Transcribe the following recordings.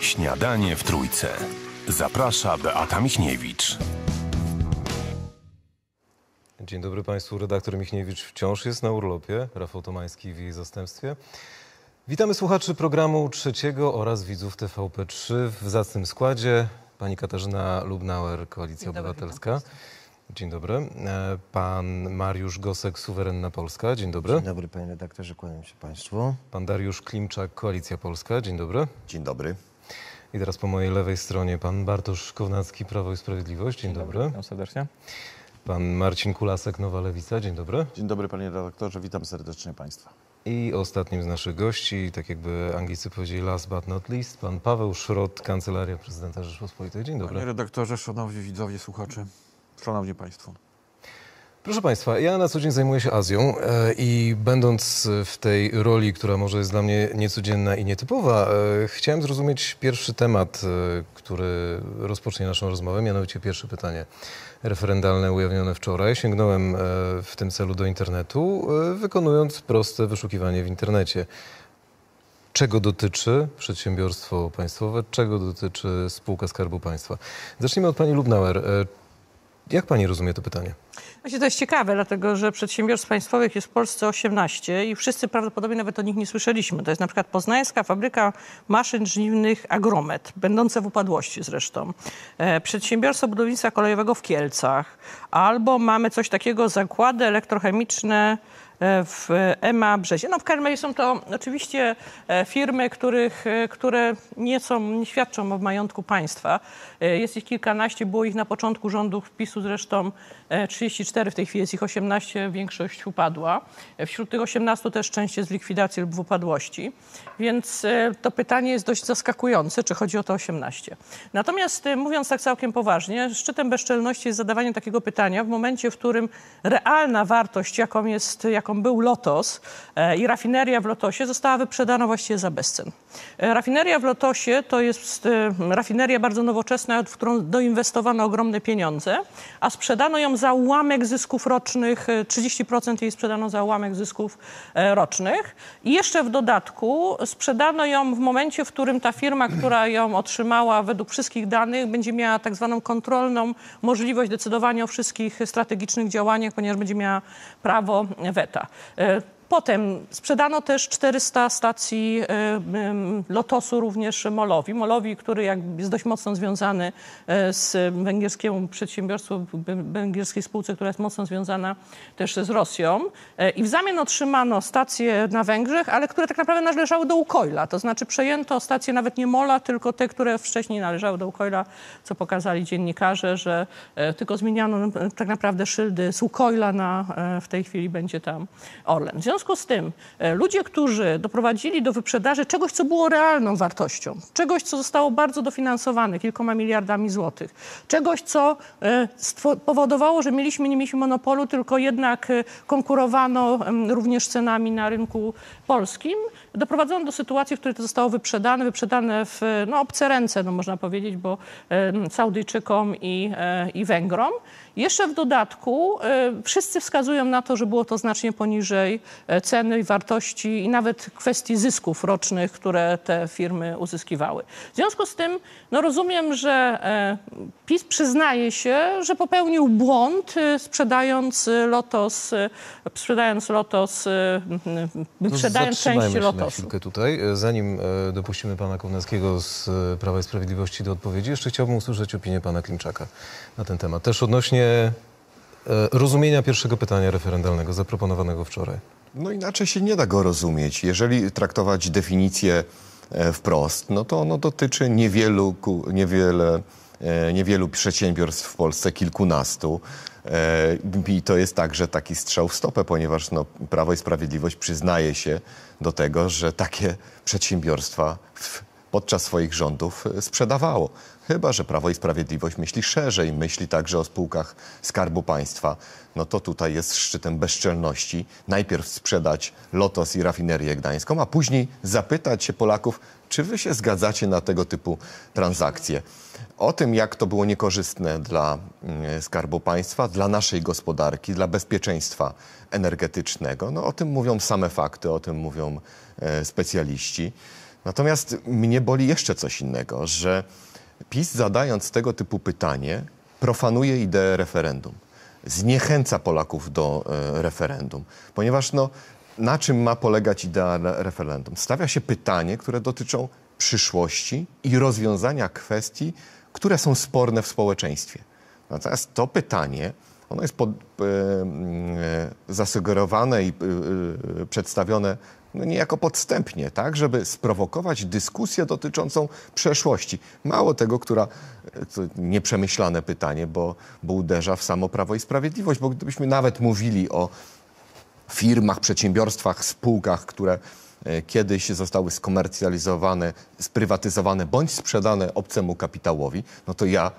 Śniadanie w Trójce. Zaprasza Beata Michniewicz. Dzień dobry Państwu. Redaktor Michniewicz wciąż jest na urlopie. Rafał Tomański w jej zastępstwie. Witamy słuchaczy programu trzeciego oraz widzów TVP3 w zacnym składzie. Pani Katarzyna Lubnauer, Koalicja Obywatelska. Dzień dobry. Pan Mariusz Gosek, Suwerenna Polska. Dzień dobry. Dzień dobry, panie redaktorze, kłaniam się państwu. Pan Dariusz Klimczak, Koalicja Polska. Dzień dobry. Dzień dobry. I teraz po mojej lewej stronie pan Bartosz Kownacki, Prawo i Sprawiedliwość. Dzień dobry. Witam serdecznie. Pan Marcin Kulasek, Nowa Lewica. Dzień dobry. Dzień dobry, panie redaktorze. Witam serdecznie państwa. I ostatnim z naszych gości, tak jakby Anglicy powiedzieli last but not least, pan Paweł Szrot, Kancelaria Prezydenta Rzeczypospolitej. Dzień dobry. Panie redaktorze, szanowni widzowie, słuchacze. Szanowni Państwo. Proszę Państwa, ja na co dzień zajmuję się Azją i będąc w tej roli, która może jest dla mnie niecodzienna i nietypowa, chciałem zrozumieć pierwszy temat, który rozpocznie naszą rozmowę, mianowicie pierwsze pytanie referendalne ujawnione wczoraj. Sięgnąłem w tym celu do internetu, wykonując proste wyszukiwanie w internecie. Czego dotyczy przedsiębiorstwo państwowe, czego dotyczy spółka Skarbu Państwa? Zacznijmy od pani Lubnauer. Jak pani rozumie to pytanie? To jest ciekawe, dlatego że przedsiębiorstw państwowych jest w Polsce 18 i wszyscy prawdopodobnie nawet o nich nie słyszeliśmy. To jest na przykład poznańska fabryka maszyn żniwnych Agromet, będąca w upadłości zresztą. Przedsiębiorstwo budownictwa kolejowego w Kielcach. Albo mamy coś takiego, zakłady elektrochemiczne w EMA Brzezie. No w Karmeli są to oczywiście firmy, które nie świadczą o majątku państwa. Jest ich kilkanaście, było ich na początku rządów PiS-u zresztą 34, w tej chwili jest ich 18, większość upadła. Wśród tych 18 też część jest w likwidacji lub w upadłości. Więc to pytanie jest dość zaskakujące, czy chodzi o te 18. Natomiast mówiąc tak całkiem poważnie, szczytem bezczelności jest zadawanie takiego pytania w momencie, w którym realna wartość, jaką był Lotos i rafineria w Lotosie, została wyprzedana właściwie za bezcen. Rafineria w Lotosie to jest rafineria bardzo nowoczesna, w którą doinwestowano ogromne pieniądze, a sprzedano ją za ułamek zysków rocznych, 30% jej sprzedano za ułamek zysków rocznych. I jeszcze w dodatku sprzedano ją w momencie, w którym ta firma, która ją otrzymała według wszystkich danych, będzie miała tak zwaną kontrolną możliwość decydowania o wszystkich strategicznych działaniach, ponieważ będzie miała prawo weta. Potem sprzedano też 400 stacji Lotosu również MOL-owi. MOL-owi, który jest dość mocno związany z węgierskiemu przedsiębiorstwu, węgierskiej spółce, która jest mocno związana też z Rosją. I w zamian otrzymano stacje na Węgrzech, ale które tak naprawdę należały do UKOIL-a. To znaczy przejęto stacje nawet nie MOL-a, tylko te, które wcześniej należały do UKOIL-a, co pokazali dziennikarze, że tylko zmieniano tak naprawdę szyldy z UKOIL-a na w tej chwili będzie tam Orlen. W związku z tym ludzie, którzy doprowadzili do wyprzedaży czegoś, co było realną wartością, czegoś, co zostało bardzo dofinansowane kilkoma miliardami złotych, czegoś, co powodowało, że nie mieliśmy monopolu, tylko jednak konkurowano również cenami na rynku polskim, doprowadzono do sytuacji, w której to zostało wyprzedane w obce ręce, można powiedzieć, bo Saudyjczykom i Węgrom. Jeszcze w dodatku wszyscy wskazują na to, że było to znacznie poniżej ceny i wartości i nawet kwestii zysków rocznych, które te firmy uzyskiwały. W związku z tym rozumiem, że PiS przyznaje się, że popełnił błąd, sprzedając części Lotosu. Na chwilkę tutaj. Zanim dopuścimy pana Kownackiego z Prawa i Sprawiedliwości do odpowiedzi, jeszcze chciałbym usłyszeć opinię pana Klimczaka na ten temat. Też odnośnie rozumienia pierwszego pytania referendalnego zaproponowanego wczoraj. Inaczej się nie da go rozumieć. Jeżeli traktować definicję wprost, to ono dotyczy niewielu przedsiębiorstw w Polsce, kilkunastu. I to jest także taki strzał w stopę, ponieważ Prawo i Sprawiedliwość przyznaje się do tego, że takie przedsiębiorstwa podczas swoich rządów sprzedawało. Chyba że Prawo i Sprawiedliwość myśli szerzej, myśli także o spółkach Skarbu Państwa. To tutaj jest szczytem bezczelności. Najpierw sprzedać Lotos i rafinerię gdańską, a później zapytać się Polaków, czy wy się zgadzacie na tego typu transakcje. O tym, jak to było niekorzystne dla Skarbu Państwa, dla naszej gospodarki, dla bezpieczeństwa energetycznego, o tym mówią same fakty, o tym mówią specjaliści. Natomiast mnie boli jeszcze coś innego, że PiS, zadając tego typu pytanie, profanuje ideę referendum. Zniechęca Polaków do referendum, ponieważ no, na czym ma polegać idea referendum? Stawia się pytanie, które dotyczą przyszłości i rozwiązania kwestii, które są sporne w społeczeństwie. Natomiast to pytanie, ono jest zasugerowane i przedstawione no niejako podstępnie, tak, żeby sprowokować dyskusję dotyczącą przeszłości. Mało tego, nieprzemyślane pytanie, bo uderza w samo Prawo i Sprawiedliwość, bo gdybyśmy nawet mówili o firmach, przedsiębiorstwach, spółkach, które kiedyś zostały skomercjalizowane, sprywatyzowane bądź sprzedane obcemu kapitałowi, no to ja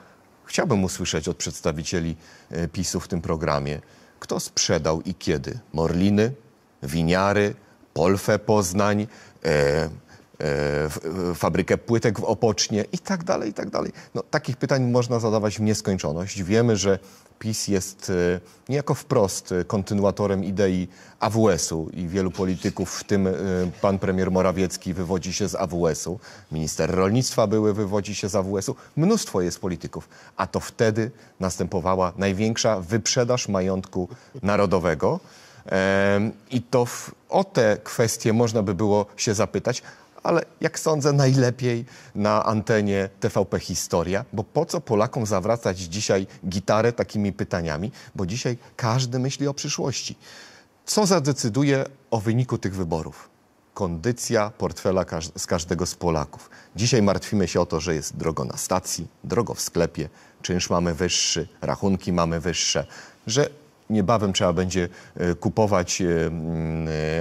chciałbym usłyszeć od przedstawicieli PiS-u w tym programie, kto sprzedał i kiedy Morliny, winiary, Polfę Poznań, fabrykę płytek w Opocznie i tak dalej, i tak dalej. No, takich pytań można zadawać w nieskończoność. Wiemy, że PiS jest niejako wprost kontynuatorem idei AWS-u i wielu polityków, w tym pan premier Morawiecki, wywodzi się z AWS-u. Minister rolnictwa były wywodzi się z AWS-u. Mnóstwo jest polityków. A to wtedy następowała największa wyprzedaż majątku narodowego. I to o te kwestie można by było się zapytać, ale jak sądzę, najlepiej na antenie TVP Historia, bo po co Polakom zawracać dzisiaj gitarę takimi pytaniami, bo dzisiaj każdy myśli o przyszłości. Co zadecyduje o wyniku tych wyborów? Kondycja portfela z każdego z Polaków. Dzisiaj martwimy się o to, że jest drogo na stacji, drogo w sklepie, czynsz mamy wyższy, rachunki mamy wyższe, że niebawem trzeba będzie kupować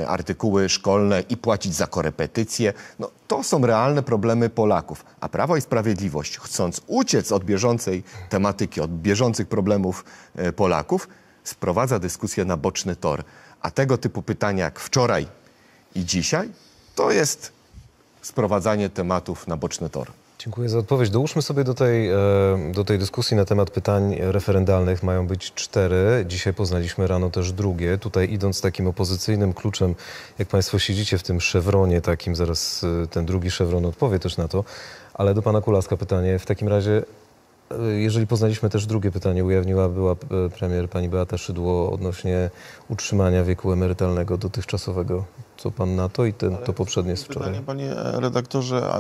artykuły szkolne i płacić za korepetycje. No, to są realne problemy Polaków. A Prawo i Sprawiedliwość, chcąc uciec od bieżącej tematyki, od bieżących problemów Polaków, sprowadza dyskusję na boczny tor. A tego typu pytania jak wczoraj i dzisiaj, to jest sprowadzanie tematów na boczny tor. Dziękuję za odpowiedź. Dołóżmy sobie do tej dyskusji na temat pytań referendalnych. Mają być 4. Dzisiaj poznaliśmy rano też drugie. Tutaj idąc takim opozycyjnym kluczem, jak państwo siedzicie w tym szewronie takim, zaraz ten drugi szewron odpowie też na to, ale do pana Kulaska pytanie. W takim razie, jeżeli poznaliśmy też drugie pytanie, ujawniła była premier pani Beata Szydło odnośnie utrzymania wieku emerytalnego dotychczasowego. Co pan na to i to poprzednie z wczoraj? Pytanie, panie redaktorze,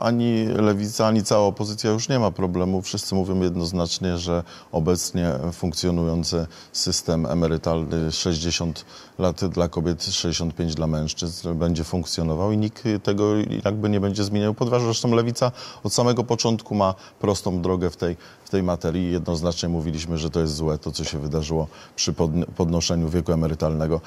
ani Lewica, ani cała opozycja już nie ma problemu. Wszyscy mówią jednoznacznie, że obecnie funkcjonujący system emerytalny 60 lat dla kobiet, 65 dla mężczyzn będzie funkcjonował i nikt tego jakby nie będzie zmieniał pod uwagę. Zresztą Lewica od samego początku ma prostą drogę w tej materii. Jednoznacznie mówiliśmy, że to jest złe, to co się wydarzyło przy podnoszeniu wieku emerytalnego.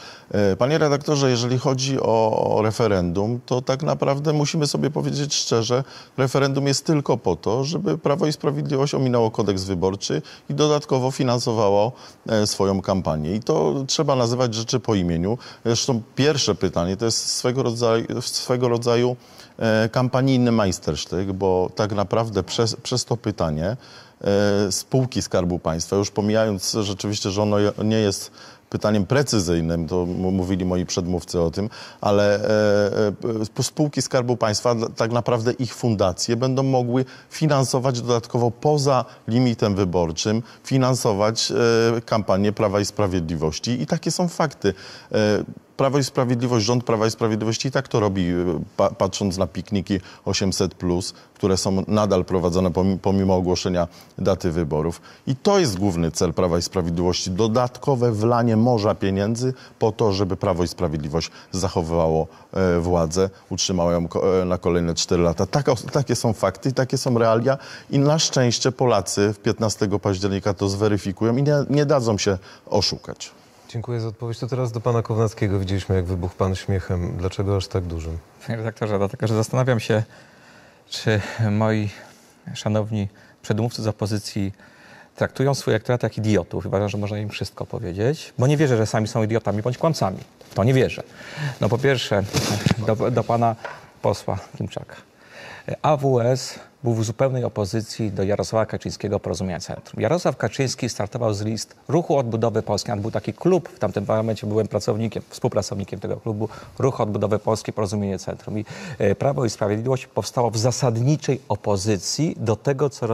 Panie redaktorze, jeżeli chodzi o referendum, to tak naprawdę musimy sobie powiedzieć szczerze, referendum jest tylko po to, żeby Prawo i Sprawiedliwość ominęło kodeks wyborczy i dodatkowo finansowało swoją kampanię. I to trzeba nazywać rzeczy po imieniu. Zresztą pierwsze pytanie to jest swego rodzaju kampanijny majstersztyk, bo tak naprawdę przez to pytanie spółki Skarbu Państwa, już pomijając rzeczywiście, że ono nie jest pytaniem precyzyjnym, to mówili moi przedmówcy o tym, ale spółki Skarbu Państwa, tak naprawdę ich fundacje będą mogły finansować dodatkowo poza limitem wyborczym, finansować kampanię Prawa i Sprawiedliwości i takie są fakty. Prawo i Sprawiedliwość, rząd Prawa i Sprawiedliwości i tak to robi, patrząc na pikniki 800+, które są nadal prowadzone pomimo ogłoszenia daty wyborów. I to jest główny cel Prawa i Sprawiedliwości. Dodatkowe wlanie morza pieniędzy po to, żeby Prawo i Sprawiedliwość zachowywało władzę, utrzymało ją na kolejne 4 lata. Takie są fakty, takie są realia i na szczęście Polacy 15 października to zweryfikują i nie dadzą się oszukać. Dziękuję za odpowiedź. To teraz do pana Kownackiego. Widzieliśmy, jak wybuchł pan śmiechem. Dlaczego aż tak dużym? Panie redaktorze, dlatego, że zastanawiam się, czy moi szanowni przedmówcy z opozycji traktują swój elektorat jak idiotów. Uważam, że można im wszystko powiedzieć, bo nie wierzę, że sami są idiotami bądź kłamcami. To nie wierzę. No po pierwsze, do pana posła Klimczaka. AWS był w zupełnej opozycji do Jarosława Kaczyńskiego, Porozumienia Centrum. Jarosław Kaczyński startował z list Ruchu Odbudowy Polski. Był taki klub, w tamtym momencie byłem współpracownikiem tego klubu, Ruch Odbudowy Polski, Porozumienie Centrum. I Prawo i Sprawiedliwość powstało w zasadniczej opozycji do tego, co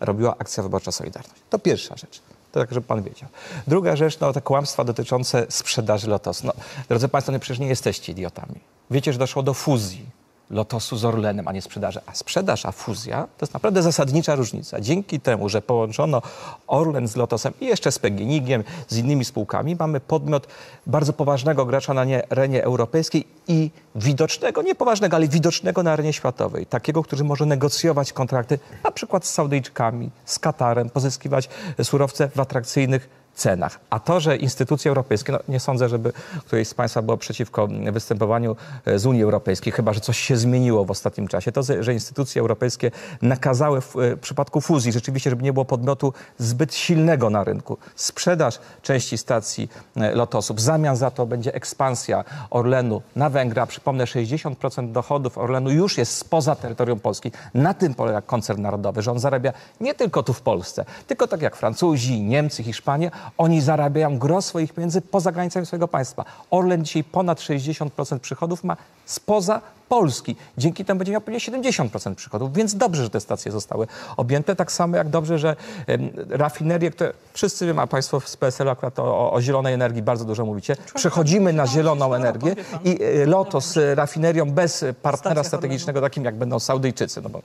robiła Akcja Wyborcza Solidarność. To pierwsza rzecz. To tak, żeby pan wiedział. Druga rzecz, no, te kłamstwa dotyczące sprzedaży Lotosu. No, drodzy państwo, no, przecież nie jesteście idiotami. Wiecie, że doszło do fuzji Lotosu z Orlenem, a nie sprzedaży. A sprzedaż, a fuzja to jest naprawdę zasadnicza różnica. Dzięki temu, że połączono Orlen z Lotosem i jeszcze z PGNiG-iem, z innymi spółkami, mamy podmiot bardzo poważnego gracza na arenie europejskiej i widocznego, nie poważnego, ale widocznego na arenie światowej. Takiego, który może negocjować kontrakty na przykład z Saudyjczykami, z Katarem, pozyskiwać surowce w atrakcyjnych cenach. A to, że instytucje europejskie, no nie sądzę, żeby któreś z państwa było przeciwko występowaniu z Unii Europejskiej, chyba że coś się zmieniło w ostatnim czasie. To, że instytucje europejskie nakazały w przypadku fuzji, rzeczywiście, żeby nie było podmiotu zbyt silnego na rynku. Sprzedaż części stacji Lotosu. W zamian za to będzie ekspansja Orlenu na Węgry. Przypomnę, 60% dochodów Orlenu już jest spoza terytorium Polski. Na tym polega koncern narodowy, że on zarabia nie tylko tu w Polsce, tylko tak jak Francuzi, Niemcy, Hiszpanie, oni zarabiają gros swoich pieniędzy poza granicami swojego państwa. Orlen dzisiaj ponad 60% przychodów ma spoza Polski. Dzięki temu będzie miał pewnie 70% przychodów, więc dobrze, że te stacje zostały objęte. Tak samo jak dobrze, że rafinerie, które wszyscy wiemy, a państwo z PSL-u akurat o zielonej energii bardzo dużo mówicie. Przechodzimy na zieloną energię i Lotos z rafinerią bez partnera strategicznego, takim jak będą Saudyjczycy, no bo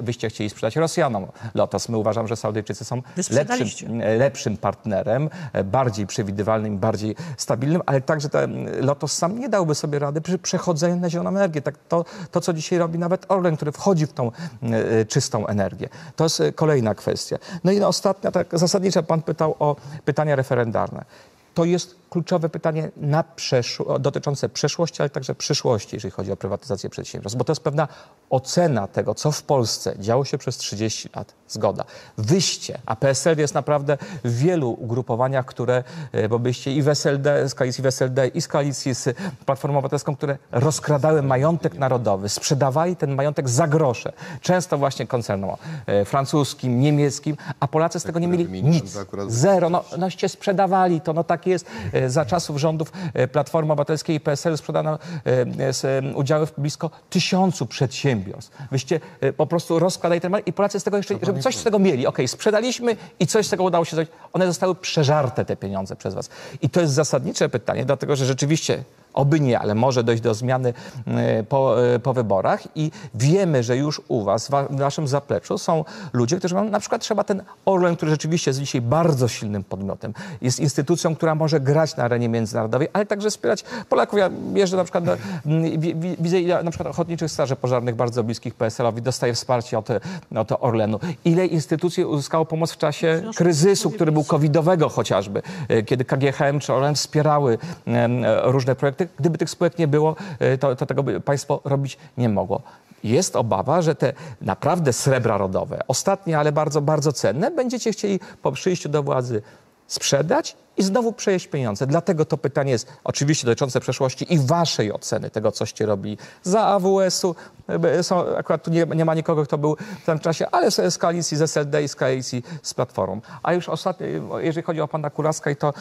wyście chcieli sprzedać Rosjanom Lotos. My uważam, że Saudyjczycy są lepszym partnerem, bardziej przewidywalnym, bardziej stabilnym, ale także Lotos sam nie dałby sobie rady przy przechodzeniu na zieloną energię. Tak to, co dzisiaj robi nawet Orlen, który wchodzi w tą czystą energię. To jest kolejna kwestia. No i ostatnia, tak zasadnicza, pan pytał o pytania referendarne. To jest kluczowe pytanie dotyczące przeszłości, ale także przyszłości, jeżeli chodzi o prywatyzację przedsiębiorstw, bo to jest pewna ocena tego, co w Polsce działo się przez 30 lat. Zgoda. Wyjście, a PSL jest naprawdę w wielu ugrupowaniach, które, bo byście i z koalicji w SLD, i z koalicji z Platformą Obywatelską, które rozkradały majątek narodowy, sprzedawali ten majątek za grosze. Często właśnie koncernom francuskim, niemieckim, a Polacy z tego nie mieli nic. Zero. Noście sprzedawali to, no tak jest. Za czasów rządów Platformy Obywatelskiej i PSL sprzedano udziały w blisko 1000 przedsiębiorstw. Wyście po prostu rozkładali ten majątek i Polacy z tego jeszcze, żeby coś z tego mieli. Okej, sprzedaliśmy i coś z tego udało się zrobić. One zostały przeżarte, te pieniądze, przez was. I to jest zasadnicze pytanie, dlatego że rzeczywiście, oby nie, ale może dojść do zmiany po wyborach i wiemy, że już u was, w waszym zapleczu są ludzie, którzy mówią, na przykład trzeba ten Orlen, który rzeczywiście jest dzisiaj bardzo silnym podmiotem, jest instytucją, która może grać na arenie międzynarodowej, ale także wspierać Polaków. Ja jeżdżę na przykład, widzę ile na przykład ochotniczych straży pożarnych bardzo bliskich PSL-owi dostaje wsparcie od Orlenu. Ile instytucji uzyskało pomoc w czasie kryzysu, który był covidowego chociażby, kiedy KGHM czy Orlen wspierały różne projekty. Gdyby tych spółek nie było, to tego by państwo robić nie mogło. Jest obawa, że te naprawdę srebra rodowe, ostatnie, ale bardzo, bardzo cenne, będziecie chcieli po przyjściu do władzy sprzedać i znowu przejeść pieniądze. Dlatego to pytanie jest oczywiście dotyczące przeszłości i waszej oceny tego, coście robili za AWS-u. Akurat tu nie ma nikogo, kto był w tym czasie, ale z koalicji z SLD i z koalicji z Platformą. A już ostatnio, jeżeli chodzi o pana Kulaska i to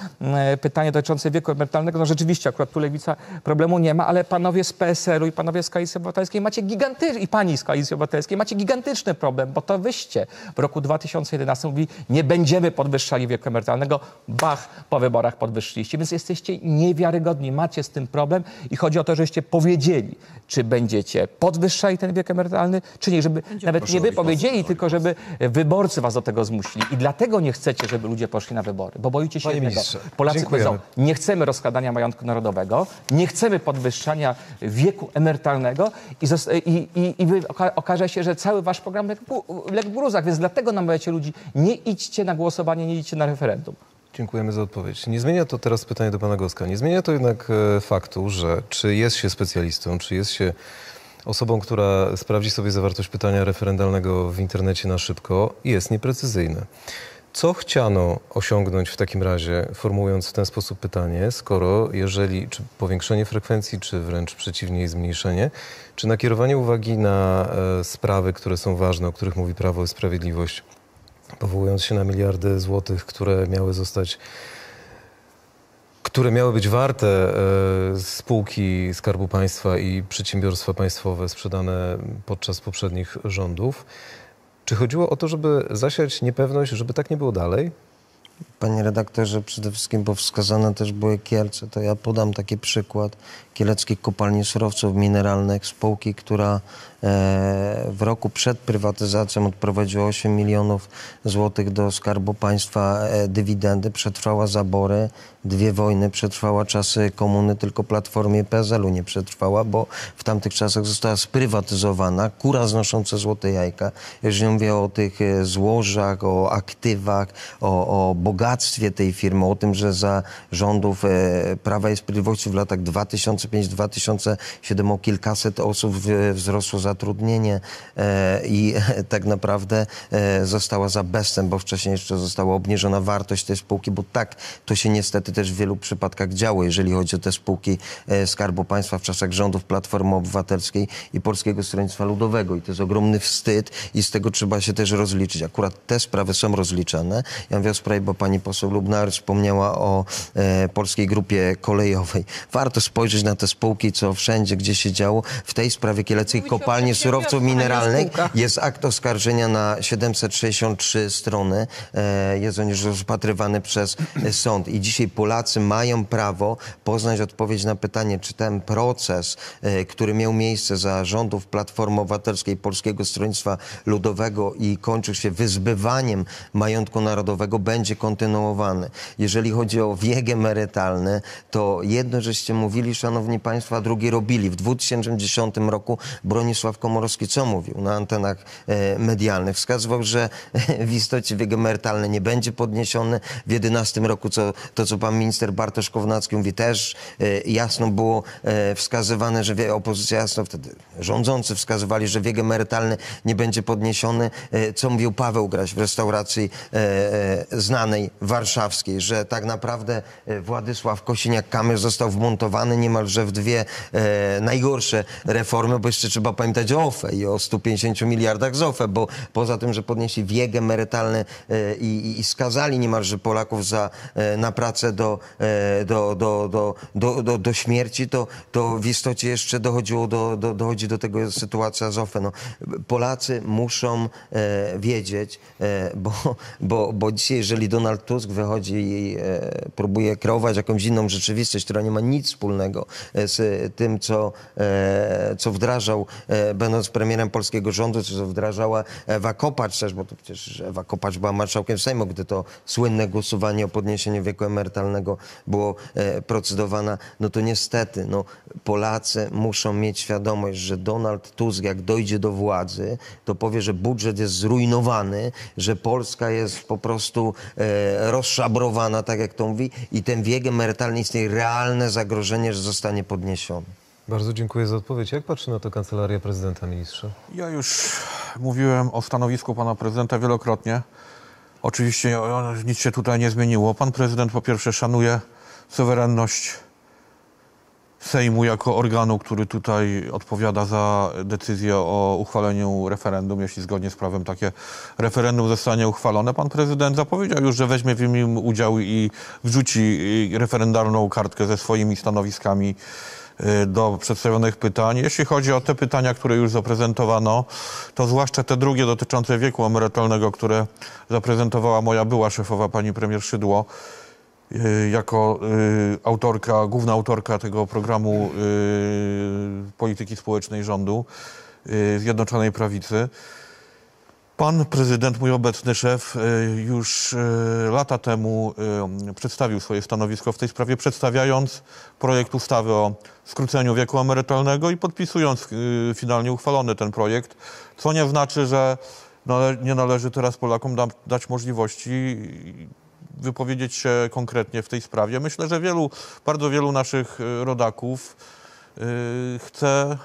pytanie dotyczące wieku emerytalnego, no rzeczywiście akurat tu Lewica problemu nie ma, ale panowie z PSL-u i panowie z Koalicji Obywatelskiej macie gigantyczny, i pani z Koalicji Obywatelskiej macie gigantyczny problem, bo to wyście w roku 2011 mówili, nie będziemy podwyższali wieku emerytalnego, bach, po wyborach podwyższyliście, więc jesteście niewiarygodni, macie z tym problem i chodzi o to, żeście powiedzieli, czy będziecie podwyższali ten wiek emerytalny, czy nie, żeby nawet nie wy powiedzieli, tylko żeby wyborcy was do tego zmusili. I dlatego nie chcecie, żeby ludzie poszli na wybory, bo boicie się jednego. Polacy powiedzą, nie chcemy rozkładania majątku narodowego, nie chcemy podwyższania wieku emerytalnego i okaże się, że cały wasz program legł w gruzach, więc dlatego namawiacie ludzi, nie idźcie na głosowanie, nie idźcie na referendum. Dziękujemy za odpowiedź. Nie zmienia to, teraz pytanie do pana Goska, nie zmienia to jednak faktu, że czy jest się specjalistą, czy jest się osobą, która sprawdzi sobie zawartość pytania referendalnego w internecie na szybko, jest nieprecyzyjne. Co chciano osiągnąć w takim razie, formułując w ten sposób pytanie, skoro jeżeli czy powiększenie frekwencji, czy wręcz przeciwnie jej zmniejszenie, czy nakierowanie uwagi na sprawy, które są ważne, o których mówi Prawo i Sprawiedliwość, powołując się na miliardy złotych, które miały być warte spółki Skarbu Państwa i przedsiębiorstwa państwowe sprzedane podczas poprzednich rządów. Czy chodziło o to, żeby zasiać niepewność, żeby tak nie było dalej? Panie redaktorze, przede wszystkim, bo wskazane też były Kielce, to ja podam taki przykład Kieleckiej Kopalni Surowców Mineralnych, spółki, która w roku przed prywatyzacją odprowadziła 8 milionów złotych do Skarbu Państwa dywidendy, przetrwała zabory, 2 wojny, przetrwała czasy komuny, tylko Platformie PSL-u nie przetrwała, bo w tamtych czasach została sprywatyzowana, kura znosząca złote jajka. Już nie mówię o tych złożach, o aktywach, o bogactwie tej firmy, o tym, że za rządów Prawa i Sprawiedliwości w latach 2005-2007 o kilkaset osób wzrosło zatrudnienie i tak naprawdę została za bezcen, bo wcześniej jeszcze została obniżona wartość tej spółki, bo tak to się niestety też w wielu przypadkach działo, jeżeli chodzi o te spółki Skarbu Państwa w czasach rządów Platformy Obywatelskiej i Polskiego Stronnictwa Ludowego. I to jest ogromny wstyd i z tego trzeba się też rozliczyć. Akurat te sprawy są rozliczane. Ja mówię o sprawie, bo pani poseł Lubnauer wspomniała o Polskiej Grupie Kolejowej. Warto spojrzeć na te spółki, co wszędzie, gdzie się działo. W tej sprawie Kieleckiej Kopalni Surowców Mineralnych jest akt oskarżenia na 763 strony. Jest on już rozpatrywany przez sąd. I dzisiaj Polacy mają prawo poznać odpowiedź na pytanie, czy ten proces, który miał miejsce za rządów Platformy Obywatelskiej, Polskiego Stronnictwa Ludowego i kończył się wyzbywaniem majątku narodowego, będzie kontynuowany. Jeżeli chodzi o wiek emerytalny, to jedno żeście mówili, szanowni państwo, a drugie robili. W 2010 roku Bronisław Komorowski co mówił na antenach medialnych? Wskazywał, że w istocie wiek emerytalny nie będzie podniesiony. W 2011 roku to, co pan minister Bartosz Kownacki mówi, też jasno było wskazywane, że opozycja jasno wtedy rządzący wskazywali, że wiek emerytalny nie będzie podniesiony. Co mówił Paweł Graś w restauracji znanej warszawskiej, że tak naprawdę Władysław Kosiniak-Kamysz został wmontowany niemalże w dwie najgorsze reformy, bo jeszcze trzeba pamiętać o OFE i o 150 miliardach z OFE, bo poza tym, że podnieśli wiek emerytalny i skazali niemalże Polaków na pracę do śmierci, to w istocie jeszcze dochodzi do tego sytuacja z OFE. No, Polacy muszą wiedzieć, bo dzisiaj, jeżeli Donald Tusk wychodzi i próbuje kreować jakąś inną rzeczywistość, która nie ma nic wspólnego z tym, co wdrażał, będąc premierem polskiego rządu, co wdrażała Ewa Kopacz też, bo to przecież Ewa Kopacz była marszałkiem Sejmu, gdy to słynne głosowanie o podniesieniu wieku emerytalnego było procedowane, no to niestety Polacy muszą mieć świadomość, że Donald Tusk, jak dojdzie do władzy, to powie, że budżet jest zrujnowany, że Polska jest po prostu rozszabrowana, tak jak to mówi, i ten wiek emerytalny istnieje realne zagrożenie, że zostanie podniesiony. Bardzo dziękuję za odpowiedź. Jak patrzy na to Kancelaria Prezydenta, ministrze? Ja już mówiłem o stanowisku pana prezydenta wielokrotnie. Oczywiście nic się tutaj nie zmieniło. Pan prezydent po pierwsze szanuje suwerenność Sejmu jako organu, który tutaj odpowiada za decyzję o uchwaleniu referendum. Jeśli zgodnie z prawem takie referendum zostanie uchwalone, pan prezydent zapowiedział już, że weźmie w nim udział i wrzuci referendalną kartkę ze swoimi stanowiskami do przedstawionych pytań. Jeśli chodzi o te pytania, które już zaprezentowano, to zwłaszcza te drugie dotyczące wieku emerytalnego, które zaprezentowała moja była szefowa pani premier Szydło, jako autorka, główna autorka tego programu polityki społecznej rządu Zjednoczonej Prawicy. Pan prezydent, mój obecny szef, już lata temu przedstawił swoje stanowisko w tej sprawie, przedstawiając projekt ustawy o skróceniu wieku emerytalnego i podpisując finalnie uchwalony ten projekt, co nie znaczy, że nie należy teraz Polakom dać możliwości wypowiedzieć się konkretnie w tej sprawie. Myślę, że bardzo wielu naszych rodaków chce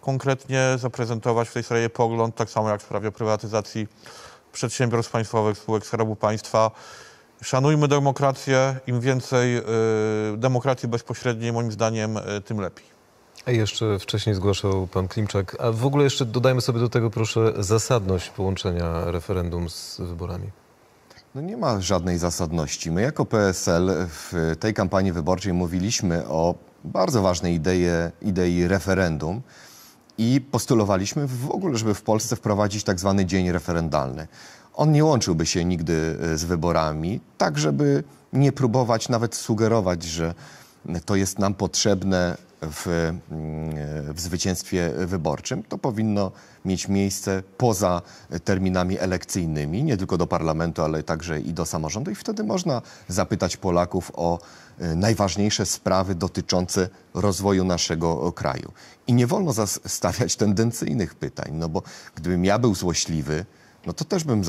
konkretnie zaprezentować w tej sprawie pogląd, tak samo jak w sprawie prywatyzacji przedsiębiorstw państwowych, spółek Skarbu Państwa. Szanujmy demokrację. Im więcej demokracji bezpośredniej, moim zdaniem, tym lepiej. A jeszcze wcześniej zgłaszał pan Klimczak. A w ogóle jeszcze dodajmy sobie do tego, proszę, zasadność połączenia referendum z wyborami. No nie ma żadnej zasadności. My jako PSL w tej kampanii wyborczej mówiliśmy o bardzo ważnej idei referendum i postulowaliśmy w ogóle, żeby w Polsce wprowadzić tak zwany dzień referendalny. On nie łączyłby się nigdy z wyborami, tak żeby nie próbować nawet sugerować, że to jest nam potrzebne w zwycięstwie wyborczym. To powinno mieć miejsce poza terminami elekcyjnymi, nie tylko do parlamentu, ale także i do samorządu. I wtedy można zapytać Polaków o najważniejsze sprawy dotyczące rozwoju naszego kraju. I nie wolno stawiać tendencyjnych pytań, no bo gdybym ja był złośliwy, no to też bym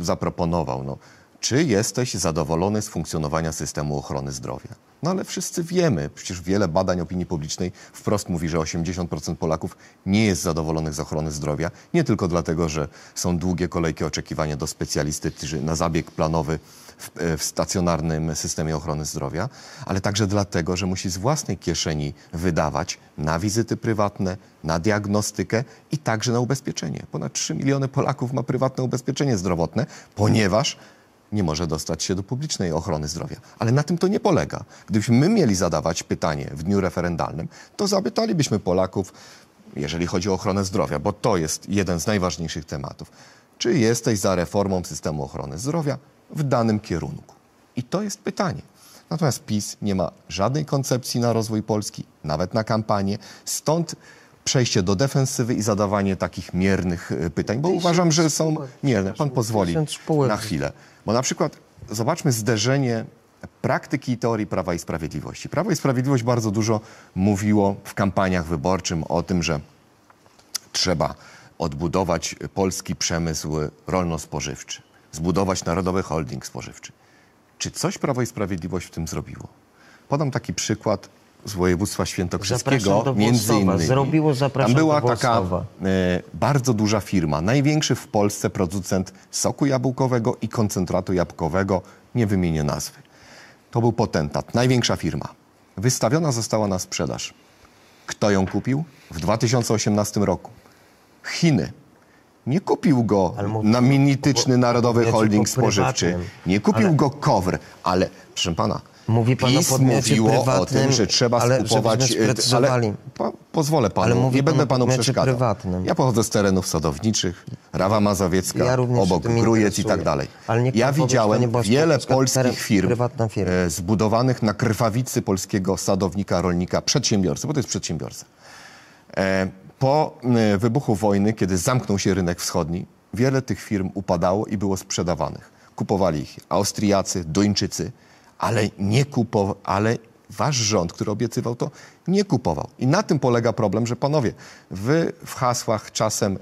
zaproponował, no, czy jesteś zadowolony z funkcjonowania systemu ochrony zdrowia? No ale wszyscy wiemy, przecież wiele badań opinii publicznej wprost mówi, że 80% Polaków nie jest zadowolonych z ochrony zdrowia. Nie tylko dlatego, że są długie kolejki oczekiwania do specjalisty na zabieg planowy w stacjonarnym systemie ochrony zdrowia, ale także dlatego, że musi z własnej kieszeni wydawać na wizyty prywatne, na diagnostykę i także na ubezpieczenie. Ponad 3 miliony Polaków ma prywatne ubezpieczenie zdrowotne, ponieważ nie może dostać się do publicznej ochrony zdrowia. Ale na tym to nie polega. Gdybyśmy my mieli zadawać pytanie w dniu referendalnym, to zapytalibyśmy Polaków, jeżeli chodzi o ochronę zdrowia, bo to jest jeden z najważniejszych tematów. Czy jesteś za reformą systemu ochrony zdrowia w danym kierunku? I to jest pytanie. Natomiast PiS nie ma żadnej koncepcji na rozwój Polski, nawet na kampanię. Stąd przejście do defensywy i zadawanie takich miernych pytań, bo uważam, że są mierne. Pan pozwoli na chwilę. Bo na przykład zobaczmy zderzenie praktyki i teorii Prawa i Sprawiedliwości. Prawo i Sprawiedliwość bardzo dużo mówiło w kampaniach wyborczych o tym, że trzeba odbudować polski przemysł rolno-spożywczy, zbudować narodowy holding spożywczy. Czy coś Prawo i Sprawiedliwość w tym zrobiło? Podam taki przykład z województwa świętokrzyskiego, między innymi. Tam była taka bardzo duża firma, największy w Polsce producent soku jabłkowego i koncentratu jabłkowego, nie wymienię nazwy. To był potentat, największa firma. Wystawiona została na sprzedaż. Kto ją kupił? W 2018 roku. Chiny. Nie kupił go na mityczny narodowy holding spożywczy. Nie kupił go KOWR, ale proszę pana, mówi pan PiS o mówiło prywatnym, o tym, że trzeba skupować... Ale pozwolę panu, nie będę panu przeszkadzał. Prywatnym. Ja pochodzę z terenów sadowniczych, Rawa Mazowiecka, ja obok Grójec i tak dalej. Ja widziałem wiele polskich firm zbudowanych na krwawicy polskiego sadownika, rolnika, przedsiębiorcy, bo to jest przedsiębiorca. Po wybuchu wojny, kiedy zamknął się rynek wschodni, wiele tych firm upadało i było sprzedawanych. Kupowali ich Austriacy, Duńczycy, ale wasz rząd, który obiecywał to, nie kupował. I na tym polega problem, że panowie, wy w hasłach czasem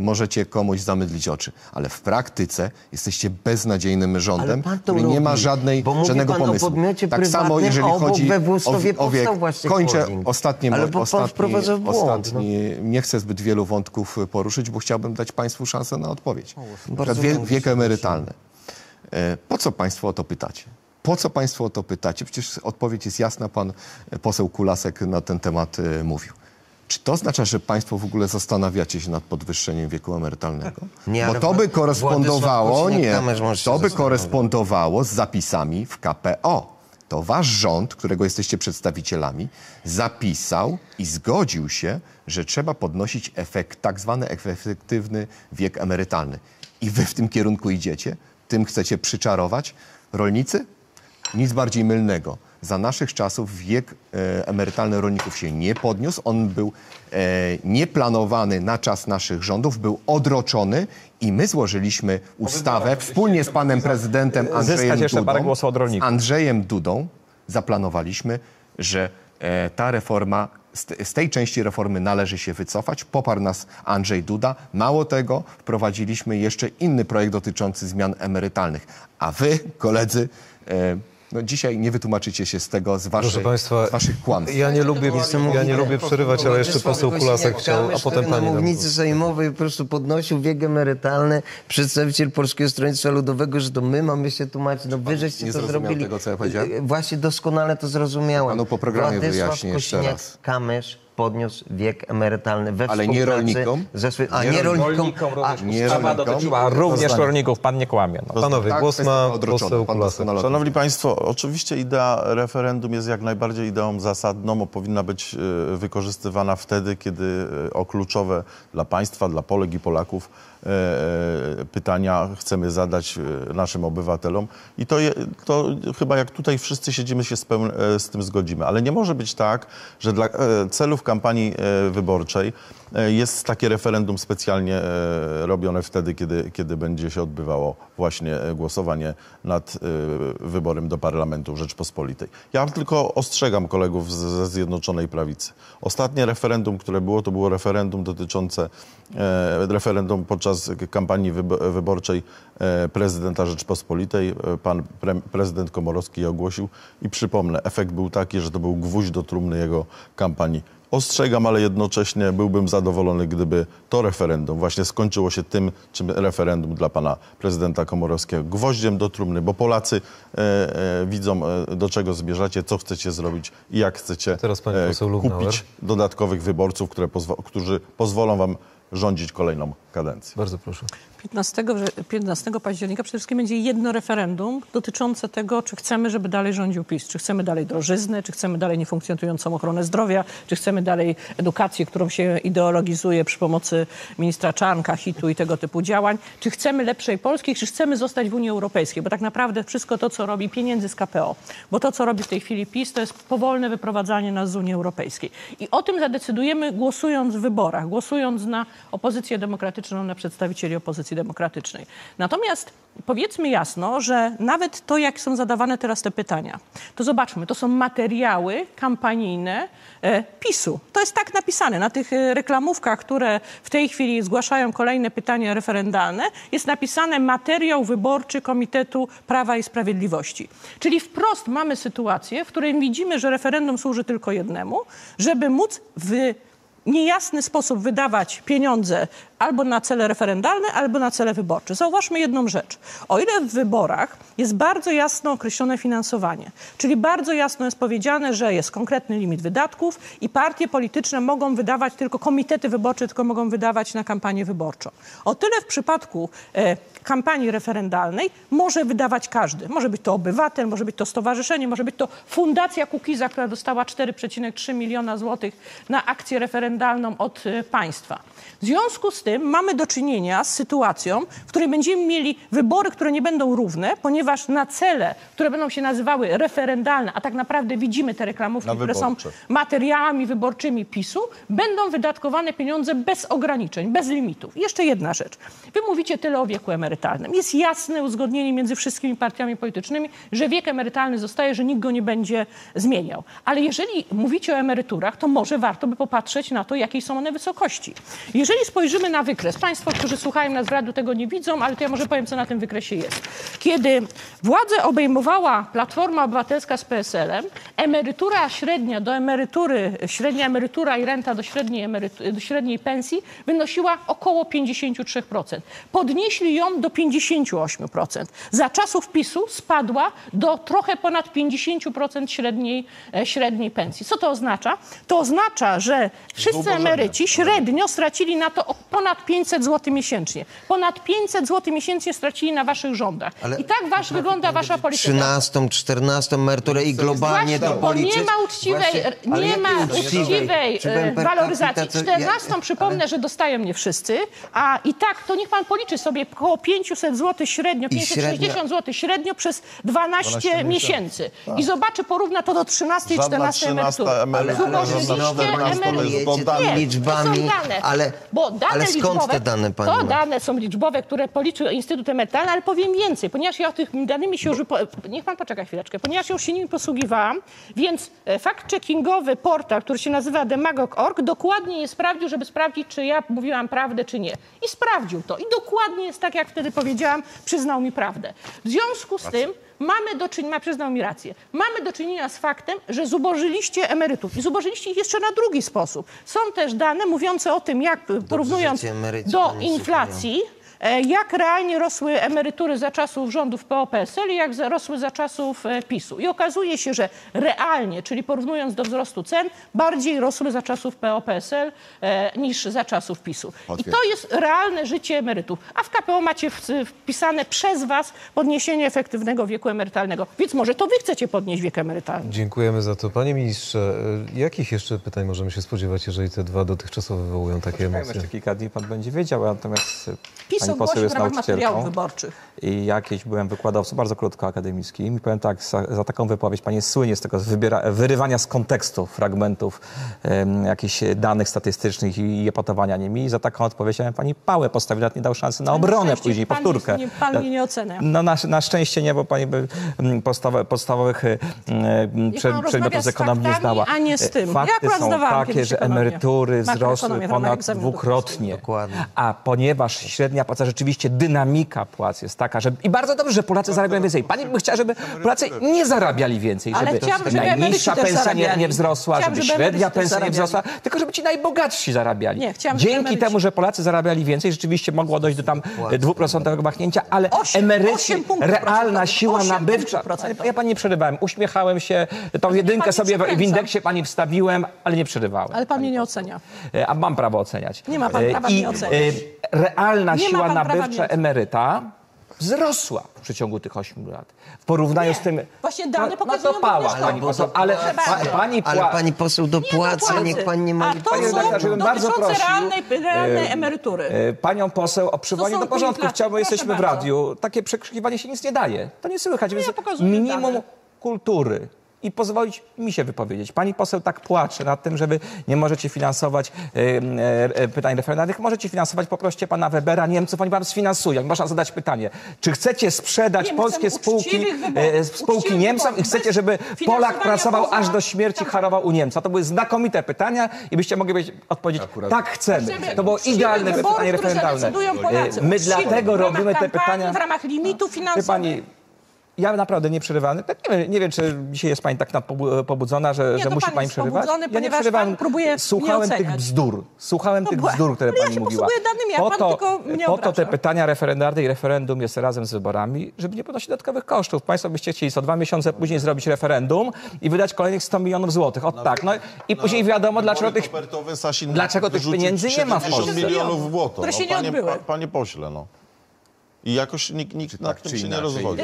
możecie komuś zamydlić oczy, ale w praktyce jesteście beznadziejnym rządem, który nie ma żadnego pomysłu. Tak samo, jeżeli chodzi o wiek. Kończę nie chcę zbyt wielu wątków poruszyć, bo chciałbym dać państwu szansę na odpowiedź. Wiek emerytalny. Po co państwo o to pytacie? Po co państwo o to pytacie? Przecież odpowiedź jest jasna, pan poseł Kulasek na ten temat mówił. Czy to oznacza, że państwo w ogóle zastanawiacie się nad podwyższeniem wieku emerytalnego? Nie, bo to by korespondowało, korespondowało z zapisami w KPO. To wasz rząd, którego jesteście przedstawicielami, zapisał i zgodził się, że trzeba podnosić tak zwany efektywny wiek emerytalny. I wy w tym kierunku idziecie? Tym chcecie przyczarować? Rolnicy? Nic bardziej mylnego. Za naszych czasów wiek emerytalny rolników się nie podniósł. On był nieplanowany na czas naszych rządów, był odroczony i my złożyliśmy ustawę wspólnie z panem prezydentem Andrzejem Dudą. Zaplanowaliśmy, że ta reforma, z tej części reformy należy się wycofać. Poparł nas Andrzej Duda. Mało tego, wprowadziliśmy jeszcze inny projekt dotyczący zmian emerytalnych. A wy, koledzy, No dzisiaj nie wytłumaczycie się z tego, z waszych kłamstw. Ja nie lubię, przerywać, ale jeszcze poseł Kulasek chciał, a potem pani. Na mównicy sejmowej po prostu podnosił wiek emerytalny przedstawiciel Polskiego Stronnictwa Ludowego, że to my mamy się tłumaczyć. No wy żeście to zrobili. Tego, co ja powiedziałem? Właśnie doskonale to zrozumiałem. Panu po programie wyjaśnię jeszcze raz. Kamysz podniósł wiek emerytalny we współpracy. Ale nie rolnikom? Również rolników, pan nie kłamie. No. Panowie, tak, głos ma poseł Kulasek. Szanowni Państwo, oczywiście idea referendum jest jak najbardziej ideą zasadną, powinna być wykorzystywana wtedy, kiedy o kluczowe dla państwa, dla Polek i Polaków pytania chcemy zadać naszym obywatelom. I to chyba jak tutaj wszyscy siedzimy, się z tym zgodzimy. Ale nie może być tak, że dla celów kampanii wyborczej jest takie referendum specjalnie robione wtedy, kiedy będzie się odbywało właśnie głosowanie nad wyborem do Parlamentu Rzeczpospolitej. Ja tylko ostrzegam kolegów ze Zjednoczonej Prawicy. Ostatnie referendum, które było, to było referendum dotyczące podczas kampanii wyborczej prezydenta Rzeczpospolitej. Pan prezydent Komorowski je ogłosił i przypomnę, efekt był taki, że to był gwóźdź do trumny jego kampanii. Ostrzegam, ale jednocześnie byłbym zadowolony, gdyby to referendum właśnie skończyło się tym, czym referendum dla pana prezydenta Komorowskiego. Gwoździem do trumny, bo Polacy widzą, do czego zmierzacie, co chcecie zrobić i jak chcecie kupić dodatkowych wyborców, którzy pozwolą wam rządzić kolejną kadencję. Bardzo proszę. 15 października przede wszystkim będzie jedno referendum dotyczące tego, czy chcemy, żeby dalej rządził PiS, czy chcemy dalej drożyzny, czy chcemy dalej niefunkcjonującą ochronę zdrowia, czy chcemy dalej edukację, którą się ideologizuje przy pomocy ministra Czarnka, HiT-u i tego typu działań, czy chcemy lepszej Polski, czy chcemy zostać w Unii Europejskiej, bo tak naprawdę wszystko to, co robi pieniędzy z KPO, bo to, co robi w tej chwili PiS, to jest powolne wyprowadzanie nas z Unii Europejskiej. I o tym zadecydujemy, głosując w wyborach, głosując na opozycję demokratyczną, na przedstawicieli opozycji demokratycznej. Natomiast powiedzmy jasno, że nawet to, jak są zadawane teraz te pytania, to zobaczmy, to są materiały kampanijne PiS-u. To jest tak napisane na tych reklamówkach, które w tej chwili zgłaszają kolejne pytania referendalne. Jest napisane materiał wyborczy Komitetu Prawa i Sprawiedliwości. Czyli wprost mamy sytuację, w której widzimy, że referendum służy tylko jednemu, żeby móc w niejasny sposób wydawać pieniądze albo na cele referendalne, albo na cele wyborcze. Zauważmy jedną rzecz. O ile w wyborach jest bardzo jasno określone finansowanie, czyli bardzo jasno jest powiedziane, że jest konkretny limit wydatków i partie polityczne mogą wydawać, tylko komitety wyborcze tylko mogą wydawać na kampanię wyborczą. O tyle w przypadku kampanii referendalnej może wydawać każdy. Może być to obywatel, może być to stowarzyszenie, może być to fundacja Kukiza, która dostała 4,3 miliona złotych na akcję referendalną od państwa. W związku z tym mamy do czynienia z sytuacją, w której będziemy mieli wybory, które nie będą równe, ponieważ na cele, które będą się nazywały referendalne, a tak naprawdę widzimy te reklamówki, które są materiałami wyborczymi PiS-u, będą wydatkowane pieniądze bez ograniczeń, bez limitów. I jeszcze jedna rzecz. Wy mówicie tyle o wieku emerytalnym. Jest jasne uzgodnienie między wszystkimi partiami politycznymi, że wiek emerytalny zostaje, że nikt go nie będzie zmieniał. Ale jeżeli mówicie o emeryturach, to może warto by popatrzeć na to, jakiej są one wysokości. Jeżeli spojrzymy na wykres, państwo, którzy słuchają nas w radiu, tego nie widzą, ale to ja może powiem, co na tym wykresie jest. Kiedy władzę obejmowała Platforma Obywatelska z PSL-em, średnia emerytura i renta do średniej pensji wynosiła około 53%. Podnieśli ją do 58%. Za czasów PiS-u spadła do trochę ponad 50% średniej pensji. Co to oznacza? To oznacza, że wszyscy emeryci średnio stracili na to ponad 500 zł miesięcznie. Ponad 500 zł miesięcznie stracili na waszych rządach. Ale i tak wygląda wasza polityka. 13, 14 emeryturę i globalnie to policzyć. Bo nie ma uczciwej waloryzacji. 14 przypomnę, że dostają nie wszyscy, a i tak to niech pan policzy sobie około 500 zł średnio, 560 zł średnio przez 12 miesięcy. Tak. I zobaczy, porówna to do 13 i 14 emerytur. Ale skąd te dane, pani? To dane są liczbowe, które policzył Instytut Emerytalny, ale powiem więcej, ponieważ ponieważ ja tymi danymi się już... Niech pan poczeka chwileczkę. Ponieważ ja już się nimi posługiwałam, więc fact-checkingowy portal, który się nazywa demagog.org, dokładnie je sprawdził, żeby sprawdzić, czy ja mówiłam prawdę, czy nie. I sprawdził to. I dokładnie jest tak, jak wtedy powiedziałam, przyznał mi prawdę. W związku z tym mamy do czynienia, przyznał mi rację, mamy do czynienia z faktem, że zubożyliście emerytów. I zubożyliście ich jeszcze na drugi sposób. Są też dane mówiące o tym, jak porównując do inflacji, jak realnie rosły emerytury za czasów rządów PO-PSL i jak rosły za czasów PiS-u. I okazuje się, że realnie, czyli porównując do wzrostu cen, bardziej rosły za czasów PO-PSL niż za czasów PiS-u. I to jest realne życie emerytów. A w KPO macie wpisane przez was podniesienie efektywnego wieku emerytalnego. Więc może to wy chcecie podnieść wiek emerytalny. Dziękujemy za to. Panie ministrze, jakich jeszcze pytań możemy się spodziewać, jeżeli te dwa dotychczasowe wywołują takie emocje? Jeszcze kilka dni pan będzie wiedział, natomiast... Pani poseł jest nauczycielką i jakiś byłem wykładowcą, bardzo krótko akademickim. I powiem tak, za taką wypowiedź pani słynie z tego wyrywania z kontekstu fragmentów jakichś danych statystycznych i epatowania nimi. I za taką odpowiedź pani pałę postawił, nawet nie dał szansy na obronę później, powtórkę. Pan mnie nie ocenia. No, na szczęście nie, bo pani by podstawowych przedmiotów z ekonomii nie znała. A nie z tym. Fakty są takie, że emerytury wzrosły ponad dwukrotnie. Dokładnie. A ponieważ średnia płaca, rzeczywiście dynamika płac jest taka, że i bardzo dobrze, że Polacy zarabiają więcej. Pani by chciała, żeby Polacy nie zarabiali więcej, żeby najniższa pensja nie wzrosła, żeby średnia pensja nie wzrosła, tylko żeby ci najbogatsi zarabiali. Dzięki temu, że Polacy zarabiali więcej, rzeczywiście mogło dojść do tam 2% machnięcia, ale emeryci, realna siła nabywcza. Ja pani nie przerywałem, uśmiechałem się, tą jedynkę sobie w indeksie pani wstawiłem, ale nie przerywałem. Ale pan mnie nie ocenia. A mam prawo oceniać. Nie ma pan prawa mnie oceniać. Realna siła nabywcza emeryta wzrosła w przeciągu tych 8 lat. W porównaniu z tym... Właśnie dane pokazują ale pani poseł do płacy, niech pani nie ma... Bardzo proszę realnej emerytury. Panią poseł o przywołanie do porządku. Chciałbym, jesteśmy w radiu. Takie przekrzykiwanie się nic nie daje. To nie słychać. Więc minimum kultury. I pozwolić mi się wypowiedzieć. Pani poseł tak płacze nad tym, że wy nie możecie finansować pytań referendalnych. Możecie finansować, poproście pana Webera, Niemców, oni wam sfinansują. Można zadać pytanie, czy chcecie sprzedać polskie spółki Niemcom i chcecie, żeby Polak pracował aż do śmierci, harował u Niemca? To były znakomite pytania i byście mogli odpowiedzieć, tak chcemy. To było idealne pytanie referendalne. My dlatego robimy te pytania w ramach limitów finansowych. Ja naprawdę nie przerywany. Nie wiem, czy dzisiaj jest pani tak pobudzona, że musi pani przerywać. Ja nie przerywałem. Słuchałem tych bzdur. Które pani mówiła. Po to te pytania referendalne i referendum jest razem z wyborami, żeby nie podnosić dodatkowych kosztów. Państwo byście chcieli co 2 miesiące później zrobić referendum i wydać kolejnych 100 milionów złotych. O tak. No i później wiadomo, dlaczego tych pieniędzy nie ma w Polsce. Milionów w błoto. Które się nie odbyły. Panie pośle, no. I jakoś nikt tak czy inaczej nie rozwodzi.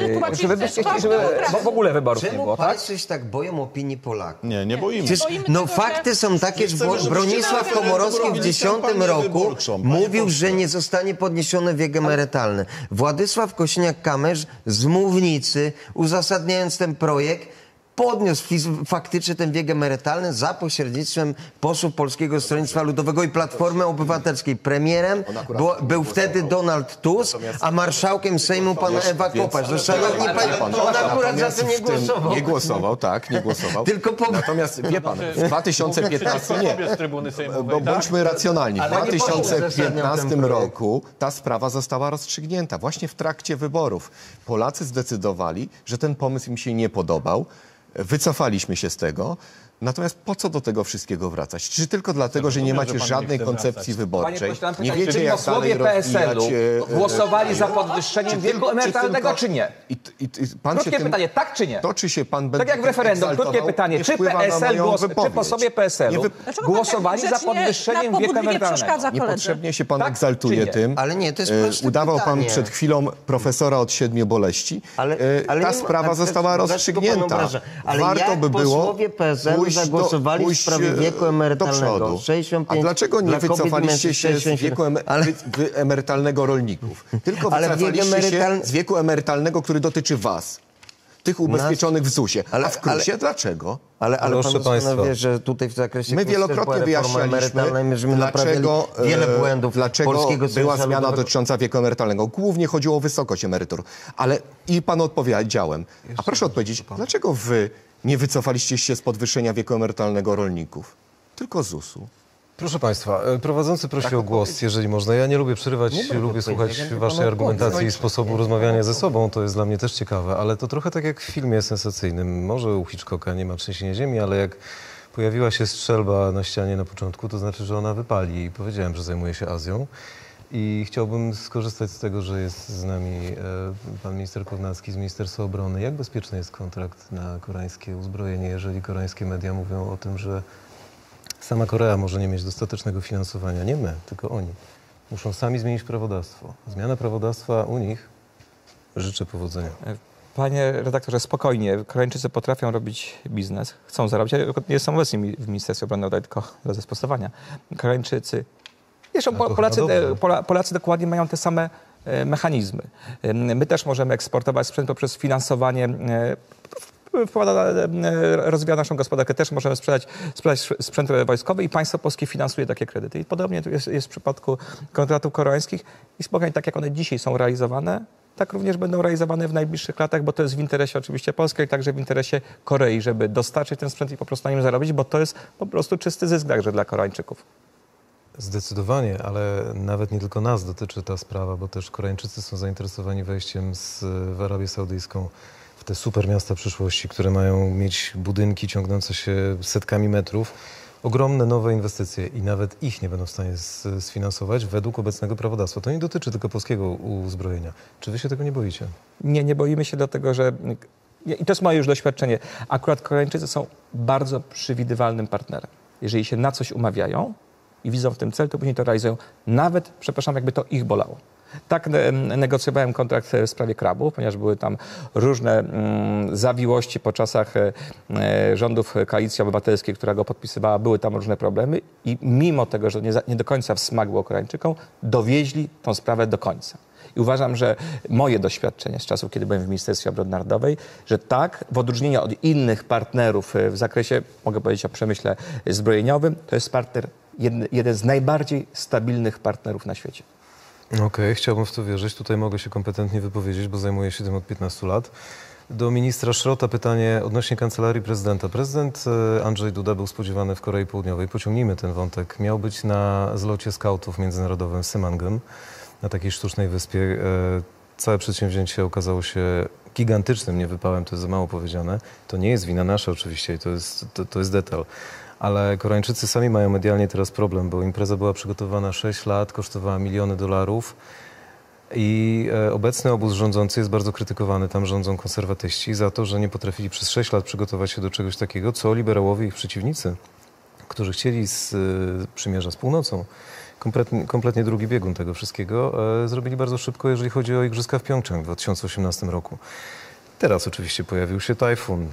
W ogóle wyborów nie było, tak? Państwo się tak boją opinii Polaków? Nie boimy. Przecież, fakty są takie, że Bronisław Komorowski w 2010 roku mówił, że nie zostanie podniesiony wiek emerytalny. Władysław Kosiniak-Kamysz z mównicy, uzasadniając ten projekt, podniósł faktycznie ten wiek emerytalny za pośrednictwem posłów Polskiego Stronnictwa Ludowego i Platformy Obywatelskiej. Premierem był wtedy Donald Tusk, a marszałkiem Sejmu pan Ewa Kopacz. Szanowni państwo, on akurat za tym nie głosował. Nie głosował, tak, nie głosował. Natomiast wie pan, w 2015 nie. Bo bądźmy racjonalni. W 2015 roku ta sprawa została rozstrzygnięta właśnie w trakcie wyborów. Polacy zdecydowali, że ten pomysł im się nie podobał. Wycofaliśmy się z tego. Natomiast po co do tego wszystkiego wracać? Czy tylko dlatego, że nie macie żadnej koncepcji wyborczej? Nie wiecie, jak dalej PSL-u głosowali za podwyższeniem wieku emerytalnego, czy nie? Krótkie pytanie, tak czy nie? Tak jak w referendum, krótkie pytanie, czy posłowie PSL-u głosowali za podwyższeniem wieku emerytalnego? Niepotrzebnie się pan egzaltuje tym. Ale nie, to jest proste. Udawał pan przed chwilą profesora od 7 boleści. Ta sprawa została rozstrzygnięta. Warto by było... Zagłosowali w sprawie wieku emerytalnego. 65, a dlaczego nie wycofaliście się z wieku emerytalnego rolników? Tylko wycofaliście się z wieku emerytalnego, który dotyczy was. tych ubezpieczonych w ZUS-ie. A w KRUS-ie dlaczego? Ale pan doskonale wie, że tutaj w zakresie... My wielokrotnie wyjaśnialiśmy, dlaczego, wiele błędów polskiego była zmiana dotycząca wieku emerytalnego. Głównie chodziło o wysokość emerytur. Ale i panu odpowiedziałem. A proszę odpowiedzieć, dlaczego wy nie wycofaliście się z podwyższenia wieku emerytalnego rolników? Tylko ZUS-u. Proszę państwa, prowadzący prosi o głos, jeżeli można. Ja nie lubię przerywać, lubię słuchać waszej argumentacji i sposobu rozmawiania ze sobą. To jest dla mnie też ciekawe, ale to trochę tak jak w filmie sensacyjnym. Może u Hitchcocka nie ma trzęsienia ziemi, ale jak pojawiła się strzelba na ścianie na początku, to znaczy, że ona wypali. I powiedziałem, że zajmuję się Azją. I chciałbym skorzystać z tego, że jest z nami pan minister Kownacki z Ministerstwa Obrony. Jak bezpieczny jest kontrakt na koreańskie uzbrojenie, jeżeli koreańskie media mówią o tym, że sama Korea może nie mieć dostatecznego finansowania. Nie my, tylko oni. Muszą sami zmienić prawodawstwo. Zmiana prawodawstwa u nich. Życzę powodzenia. Panie redaktorze, spokojnie. Koreańczycy potrafią robić biznes. Chcą zarabiać. Nie są obecni w Ministerstwie Obrony, tylko dla sprostowania. Koreańczycy... Zresztą Polacy dokładnie mają te same mechanizmy. My też możemy eksportować sprzęt poprzez finansowanie... rozwija naszą gospodarkę, też możemy sprzedać sprzęt wojskowy i państwo polskie finansuje takie kredyty. I podobnie jest w przypadku kontratów koreańskich. I spokojnie, tak jak one dzisiaj są realizowane, tak również będą realizowane w najbliższych latach, bo to jest w interesie oczywiście Polski i także w interesie Korei, żeby dostarczyć ten sprzęt i po prostu na nim zarobić, bo to jest po prostu czysty zysk także dla Koreańczyków. Zdecydowanie, ale nawet nie tylko nas dotyczy ta sprawa, bo też Koreańczycy są zainteresowani wejściem w Arabię Saudyjską, w te supermiasta przyszłości, które mają mieć budynki ciągnące się setkami metrów. Ogromne nowe inwestycje i nawet ich nie będą w stanie sfinansować według obecnego prawodawstwa. To nie dotyczy tylko polskiego uzbrojenia. Czy wy się tego nie boicie? Nie, nie boimy się dlatego, że... I to jest moje już doświadczenie. Akurat Koreańczycy są bardzo przewidywalnym partnerem. Jeżeli się na coś umawiają i widzą w tym cel, to później to realizują. Nawet, przepraszam, jakby to ich bolało. Tak negocjowałem kontrakt w sprawie krabów, ponieważ były tam różne zawiłości po czasach rządów Koalicji Obywatelskiej, która go podpisywała. Były tam różne problemy i mimo tego, że nie do końca w smak było Koreańczykom, dowieźli tą sprawę do końca. I uważam, że moje doświadczenie z czasów, kiedy byłem w Ministerstwie Obrony Narodowej, że tak, w odróżnieniu od innych partnerów w zakresie, mogę powiedzieć o przemyśle zbrojeniowym, to jest partner, jeden z najbardziej stabilnych partnerów na świecie. Okej, chciałbym w to wierzyć. Tutaj mogę się kompetentnie wypowiedzieć, bo zajmuję się tym od 15 lat. Do ministra Szrota pytanie odnośnie Kancelarii Prezydenta. Prezydent Andrzej Duda był spodziewany w Korei Południowej. Pociągnijmy ten wątek. Miał być na zlocie skautów międzynarodowym Semangem, na takiej sztucznej wyspie. Całe przedsięwzięcie okazało się gigantycznym niewypałem, to jest za mało powiedziane. To nie jest wina nasza oczywiście i to jest detal. Ale Koreańczycy sami mają medialnie teraz problem, bo impreza była przygotowana 6 lat, kosztowała miliony dolarów i obecny obóz rządzący jest bardzo krytykowany. Tam rządzą konserwatyści za to, że nie potrafili przez 6 lat przygotować się do czegoś takiego, co liberałowie i ich przeciwnicy, którzy chcieli przymierza z północą, kompletnie drugi biegun tego wszystkiego, zrobili bardzo szybko, jeżeli chodzi o igrzyska w Pjongczang w 2018 roku. Teraz oczywiście pojawił się tajfun,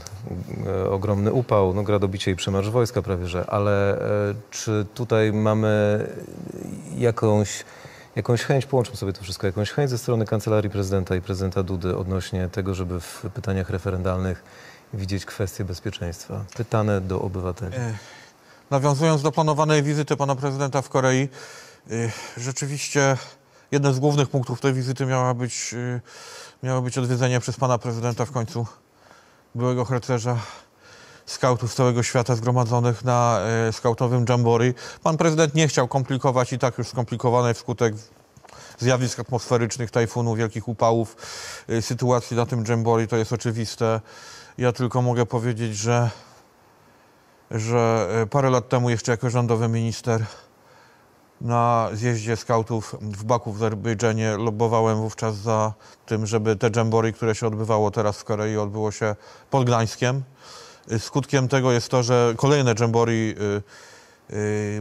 ogromny upał, no gradobicie i przemarsz wojska prawie że, ale czy tutaj mamy jakąś chęć, połączmy sobie to wszystko, jakąś chęć ze strony Kancelarii Prezydenta i prezydenta Dudy odnośnie tego, żeby w pytaniach referendalnych widzieć kwestie bezpieczeństwa pytane do obywateli? Nawiązując do planowanej wizyty pana prezydenta w Korei, rzeczywiście jeden z głównych punktów tej wizyty miało być odwiedzenie przez pana prezydenta w końcu byłego harcerza skautów z całego świata zgromadzonych na skautowym jamboree. Pan prezydent nie chciał komplikować i tak już skomplikowanej wskutek zjawisk atmosferycznych, tajfunu, wielkich upałów sytuacji na tym jamboree. To jest oczywiste. Ja tylko mogę powiedzieć, że parę lat temu jeszcze jako rządowy minister na zjeździe skautów w Baku w Azerbejdżanie lobbowałem wówczas za tym, żeby te jamboree, które się odbywało teraz w Korei, odbyło się pod Gdańskiem. Skutkiem tego jest to, że kolejne jamboree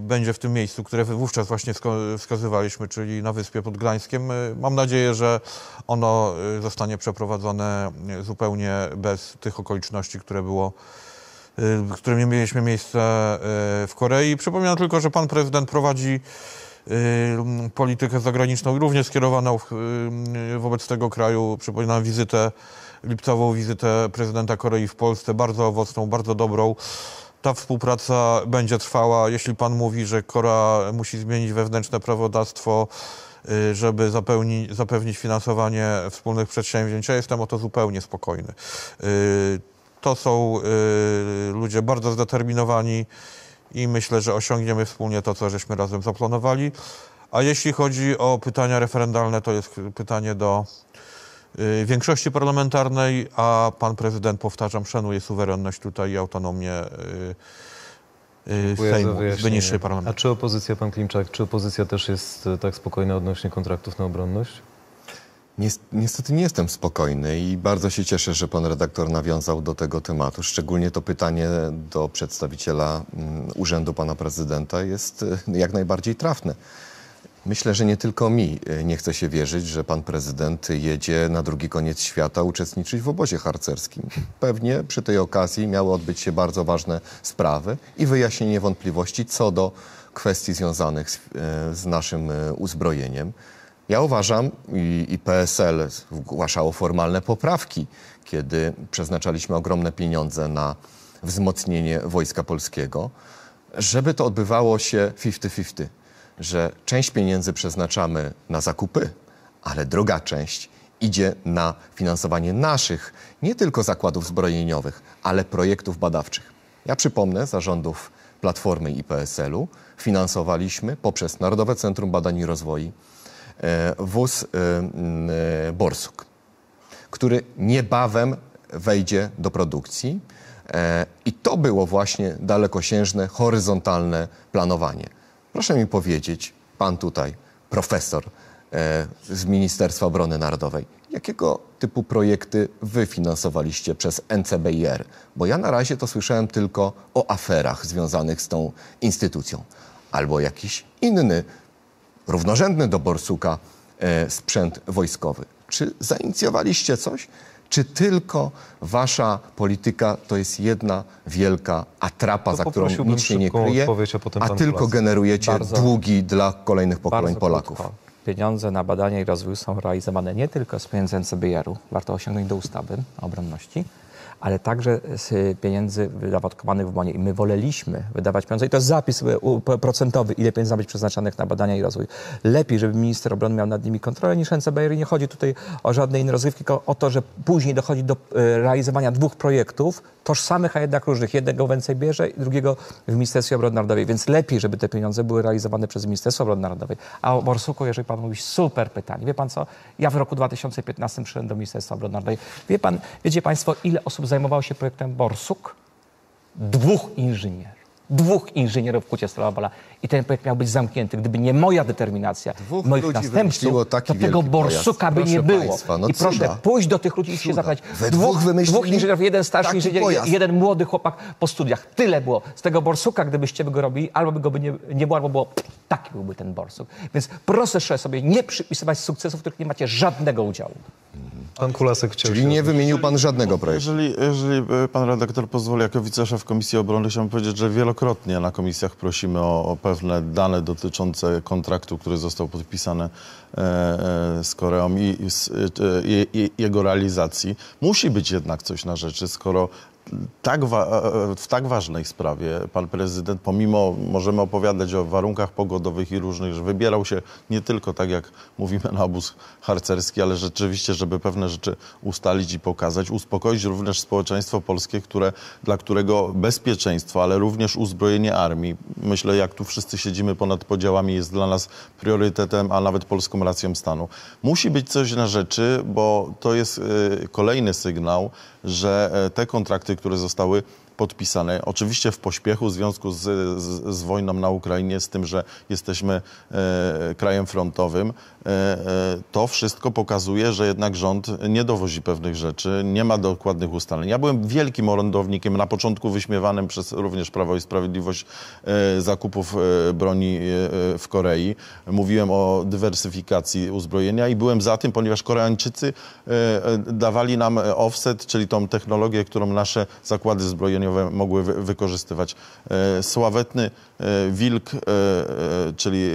będzie w tym miejscu, które wówczas właśnie wskazywaliśmy, czyli na wyspie pod Gdańskiem. Mam nadzieję, że ono zostanie przeprowadzone zupełnie bez tych okoliczności, które mieliśmy miejsce w Korei. Przypominam tylko, że pan prezydent prowadzi politykę zagraniczną również skierowaną wobec tego kraju. Przypominam wizytę lipcową wizytę prezydenta Korei w Polsce, bardzo owocną, bardzo dobrą. Ta współpraca będzie trwała. Jeśli pan mówi, że Korea musi zmienić wewnętrzne prawodawstwo, żeby zapewnić finansowanie wspólnych przedsięwzięć, ja jestem o to zupełnie spokojny. To są ludzie bardzo zdeterminowani i myślę, że osiągniemy wspólnie to, co żeśmy razem zaplanowali. A jeśli chodzi o pytania referendalne, to jest pytanie do większości parlamentarnej, a pan prezydent, powtarzam, szanuje suwerenność tutaj i autonomię Sejmu z niższej parlamentu. A czy opozycja, pan Klimczak, czy opozycja też jest tak spokojna odnośnie kontraktów na obronność? Niestety nie jestem spokojny i bardzo się cieszę, że pan redaktor nawiązał do tego tematu. Szczególnie to pytanie do przedstawiciela urzędu pana prezydenta jest jak najbardziej trafne. Myślę, że nie tylko mi nie chce się wierzyć, że pan prezydent jedzie na drugi koniec świata uczestniczyć w obozie harcerskim. Pewnie przy tej okazji miały odbyć się bardzo ważne sprawy i wyjaśnienie wątpliwości co do kwestii związanych z naszym uzbrojeniem. Ja uważam, i PSL zgłaszało formalne poprawki, kiedy przeznaczaliśmy ogromne pieniądze na wzmocnienie Wojska Polskiego, żeby to odbywało się 50-50. Że część pieniędzy przeznaczamy na zakupy, ale druga część idzie na finansowanie naszych, nie tylko zakładów zbrojeniowych, ale projektów badawczych. Ja przypomnę, za rządów Platformy i PSL-u finansowaliśmy poprzez Narodowe Centrum Badań i Rozwoju Wóz Borsuk, który niebawem wejdzie do produkcji. I to było właśnie dalekosiężne, horyzontalne planowanie. Proszę mi powiedzieć, pan tutaj, profesor z Ministerstwa Obrony Narodowej, jakiego typu projekty wy finansowaliście przez NCBR? Bo ja na razie to słyszałem tylko o aferach związanych z tą instytucją. Albo jakiś inny, równorzędny do Borsuka sprzęt wojskowy. Czy zainicjowaliście coś? Czy tylko wasza polityka to jest jedna wielka atrapa, za którą nic się nie kryje, a tylko generujecie długi dla kolejnych pokoleń Polaków? Krótko. Pieniądze na badania i rozwój są realizowane nie tylko z pieniędzy NCBR-u, warto osiągnąć do ustawy o obronności, ale także z pieniędzy wydatkowanych w bonie. I my woleliśmy wydawać pieniądze, i to jest zapis procentowy, ile pieniędzy ma być przeznaczanych na badania i rozwój. Lepiej, żeby minister obrony miał nad nimi kontrolę niż NCBR. Nie chodzi tutaj o żadne inne rozgrywki, tylko o to, że później dochodzi do realizowania dwóch projektów tożsamych, a jednak różnych. Jednego w NCBR-ze i drugiego w Ministerstwie Obrony Narodowej. Więc lepiej, żeby te pieniądze były realizowane przez Ministerstwo Obrony Narodowej. A o Borsuku, jeżeli pan mówi, super pytanie. Wie pan co? Ja w roku 2015 przyszedłem do Ministerstwa Obrony Narodowej. Wie pan, wiecie państwo, ile osób zajmowało się projektem Borsuk? Dwóch inżynierów w Hucie Stalowala. I ten projekt miał być zamknięty. Gdyby nie moja determinacja, dwóch moich następców, to tego Borsuka by nie było. Państwa, no i proszę pójść do tych ludzi i się zapytać. Dwóch inżynierów, jeden starszy inżynier, jeden młody chłopak po studiach. Tyle było. Z tego Borsuka, gdybyście by go robili, albo by go by nie było, albo było... Taki byłby ten Borsuk. Więc proszę sobie nie przypisywać sukcesów, w których nie macie żadnego udziału. Pan Kulasek chciał. Czyli nie wymienił pan żadnego projektu. Jeżeli pan redaktor pozwoli, jako wiceszef Komisji Obrony chciałbym powiedzieć, że wielokrotnie na komisjach prosimy o pewne dane dotyczące kontraktu, który został podpisany z Koreą i jego realizacji. Musi być jednak coś na rzeczy, skoro w tak ważnej sprawie pan prezydent, pomimo, możemy opowiadać o warunkach pogodowych i różnych, że wybierał się nie tylko, tak jak mówimy, na obóz harcerski, ale rzeczywiście, żeby pewne rzeczy ustalić i pokazać, uspokoić również społeczeństwo polskie, dla którego bezpieczeństwo, ale również uzbrojenie armii, myślę, jak tu wszyscy siedzimy ponad podziałami, jest dla nas priorytetem, a nawet polską racją stanu. Musi być coś na rzeczy, bo to jest kolejny sygnał, że te kontrakty, które zostały podpisane, oczywiście w pośpiechu w związku z wojną na Ukrainie, z tym, że jesteśmy krajem frontowym, to wszystko pokazuje, że jednak rząd nie dowozi pewnych rzeczy, nie ma dokładnych ustaleń. Ja byłem wielkim orędownikiem, na początku wyśmiewanym przez również Prawo i Sprawiedliwość, zakupów broni w Korei. Mówiłem o dywersyfikacji uzbrojenia i byłem za tym, ponieważ Koreańczycy dawali nam offset, czyli tą technologię, którą nasze zakłady zbrojeniowe szkoleniowe mogły wykorzystywać. Sławetny Wilk, czyli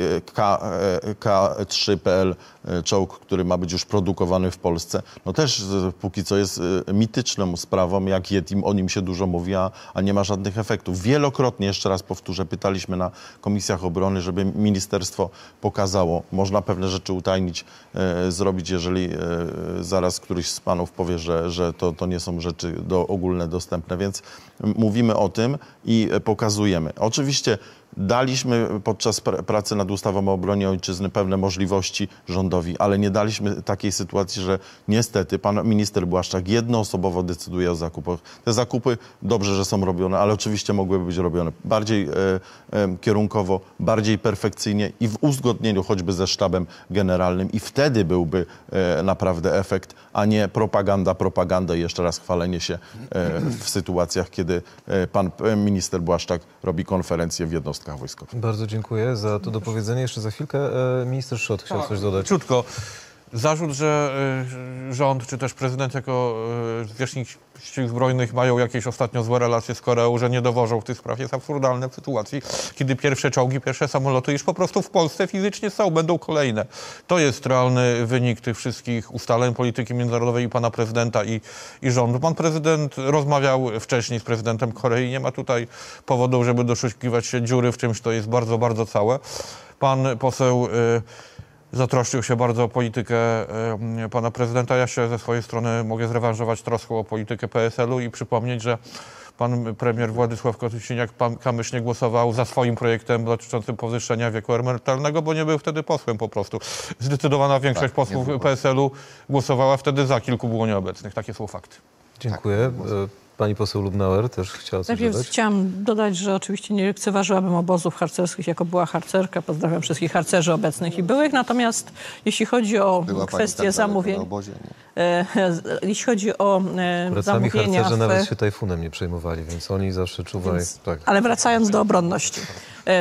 K3.pl, czołg, który ma być już produkowany w Polsce, no też póki co jest mityczną sprawą, jak Yetim, o nim się dużo mówi, a nie ma żadnych efektów. Wielokrotnie, jeszcze raz powtórzę, pytaliśmy na komisjach obrony, żeby ministerstwo pokazało. Można pewne rzeczy utajnić, zrobić, jeżeli zaraz któryś z panów powie, że to nie są rzeczy ogólne dostępne, więc mówimy o tym i pokazujemy. Oczywiście daliśmy podczas pracy nad ustawą o obronie ojczyzny pewne możliwości rządowi, ale nie daliśmy takiej sytuacji, że niestety pan minister Błaszczak jednoosobowo decyduje o zakupach. Te zakupy dobrze, że są robione, ale oczywiście mogłyby być robione bardziej kierunkowo, bardziej perfekcyjnie i w uzgodnieniu choćby ze sztabem generalnym i wtedy byłby naprawdę efekt, a nie propaganda i jeszcze raz chwalenie się w sytuacjach, kiedy pan minister Błaszczak robi konferencję w jednostkach. Bardzo dziękuję za to dopowiedzenie. Jeszcze za chwilkę minister Szrot chciał coś dodać. Króciutko. Zarzut, że rząd czy też prezydent jako zwierzchnik sił zbrojnych mają jakieś ostatnio złe relacje z Koreą, że nie dowożą w tych spraw, jest absurdalne w sytuacji, kiedy pierwsze czołgi, pierwsze samoloty już po prostu w Polsce fizycznie są, będą kolejne. To jest realny wynik tych wszystkich ustaleń polityki międzynarodowej i pana prezydenta i rządu. Pan prezydent rozmawiał wcześniej z prezydentem Korei, nie ma tutaj powodu, żeby doszukiwać się dziury w czymś, to jest bardzo, bardzo całe. Pan poseł zatroszczył się bardzo o politykę pana prezydenta. Ja się ze swojej strony mogę zrewanżować troską o politykę PSL-u i przypomnieć, że pan premier Władysław Kosiniak-Kamysz nie głosował za swoim projektem dotyczącym podwyższenia wieku emerytalnego, bo nie był wtedy posłem po prostu. Zdecydowana większość posłów PSL-u głosowała wtedy za, kilku było nieobecnych. Takie są fakty. Dziękuję. Pani poseł Lubnauer też chciała coś dodać. Chciałam dodać, że oczywiście nie lekceważyłabym obozów harcerskich, jako była harcerka. Pozdrawiam wszystkich harcerzy obecnych i byłych. Natomiast jeśli chodzi o kwestię zamówień... jeśli chodzi o zamówienia... harcerze nawet się tajfunem nie przejmowali, więc oni zawsze czuwają... Tak. Ale wracając do obronności.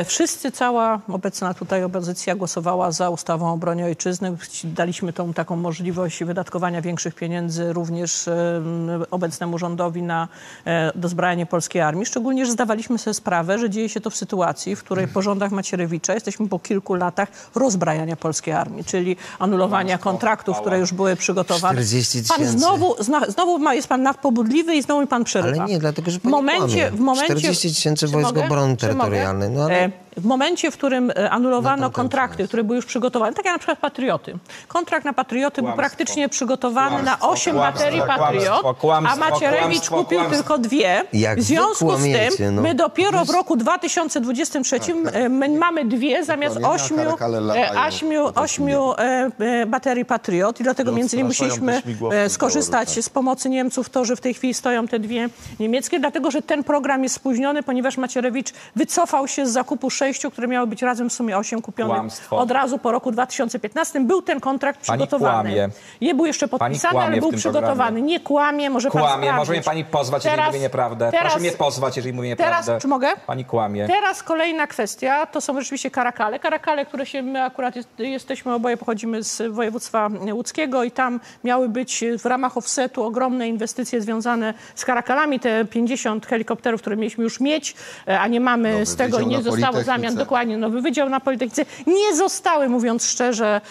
Wszyscy, cała obecna tutaj opozycja głosowała za ustawą o obronie ojczyzny. Daliśmy tą taką możliwość wydatkowania większych pieniędzy również obecnemu rządowi na dozbrajanie polskiej armii. Szczególnie, że zdawaliśmy sobie sprawę, że dzieje się to w sytuacji, w której po rządach Macierewicza jesteśmy po kilku latach rozbrajania polskiej armii, czyli anulowania kontraktów, które już były przygotowane. 40 000. Pan znowu jest pan nadpobudliwy i znowu mi pan przerywa. Ale nie, dlatego, że w momencie 40 000 wojsk obrony terytorialnej. No ale... W momencie, w którym anulowano kontrakty, które były już przygotowane, tak jak na przykład Patrioty. Kontrakt na Patrioty był praktycznie przygotowany na 8 baterii Patriot, a Macierewicz kupił tylko 2. W związku z tym my dopiero w roku 2023 mamy 2 zamiast 8 baterii Patriot i dlatego między innymi musieliśmy skorzystać z pomocy Niemców, to, że w tej chwili stoją te 2 niemieckie, dlatego że ten program jest spóźniony, ponieważ Macierewicz wycofał się z zakupu 6, które miały być razem w sumie 8 kupionych od razu po roku 2015. Był ten kontrakt przygotowany. Pani kłamie. Nie był jeszcze podpisany, ale był przygotowany. Programie. Nie kłamie, może pan sprawdzić. Może mnie pani pozwać, jeżeli mówię nieprawdę. Proszę mnie pozwać, jeżeli mówię nieprawdę. Teraz, czy mogę? Pani kłamie. Teraz kolejna kwestia, to są rzeczywiście karakale. Karakale, które się my akurat jesteśmy, oboje pochodzimy z województwa łódzkiego i tam miały być w ramach offsetu ogromne inwestycje związane z karakalami. Te 50 helikopterów, które mieliśmy już mieć, a nie mamy z tego, nie zostało w zamian dokładnie nowy wydział na Politechnice. Nie zostały, mówiąc szczerze,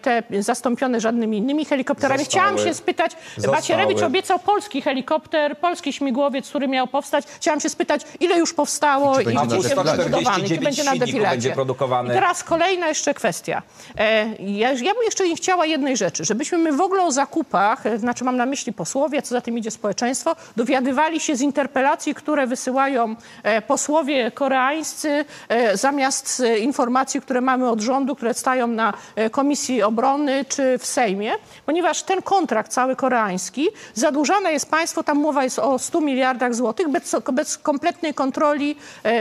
te zastąpione żadnymi innymi helikopterami. Chciałam się spytać, Macierewicz obiecał polski helikopter, polski śmigłowiec, który miał powstać. Chciałam się spytać, ile już powstało i gdzie się wybudowany, czy będzie na defilacie. I teraz kolejna jeszcze kwestia. Ja bym jeszcze nie chciała jednej rzeczy, żebyśmy my w ogóle o zakupach, znaczy mam na myśli posłowie, co za tym idzie społeczeństwo, dowiadywali się z interpelacji, które wysyłają posłowie koreańscy, zamiast informacji, które mamy od rządu, które stają na Komisji Obrony czy w Sejmie, ponieważ ten kontrakt cały koreański, zadłużane jest państwo, tam mowa jest o 100 miliardach złotych, bez kompletnej kontroli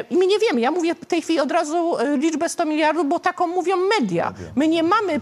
i my nie wiemy, ja mówię w tej chwili od razu liczbę 100 miliardów, bo taką mówią media. My nie mamy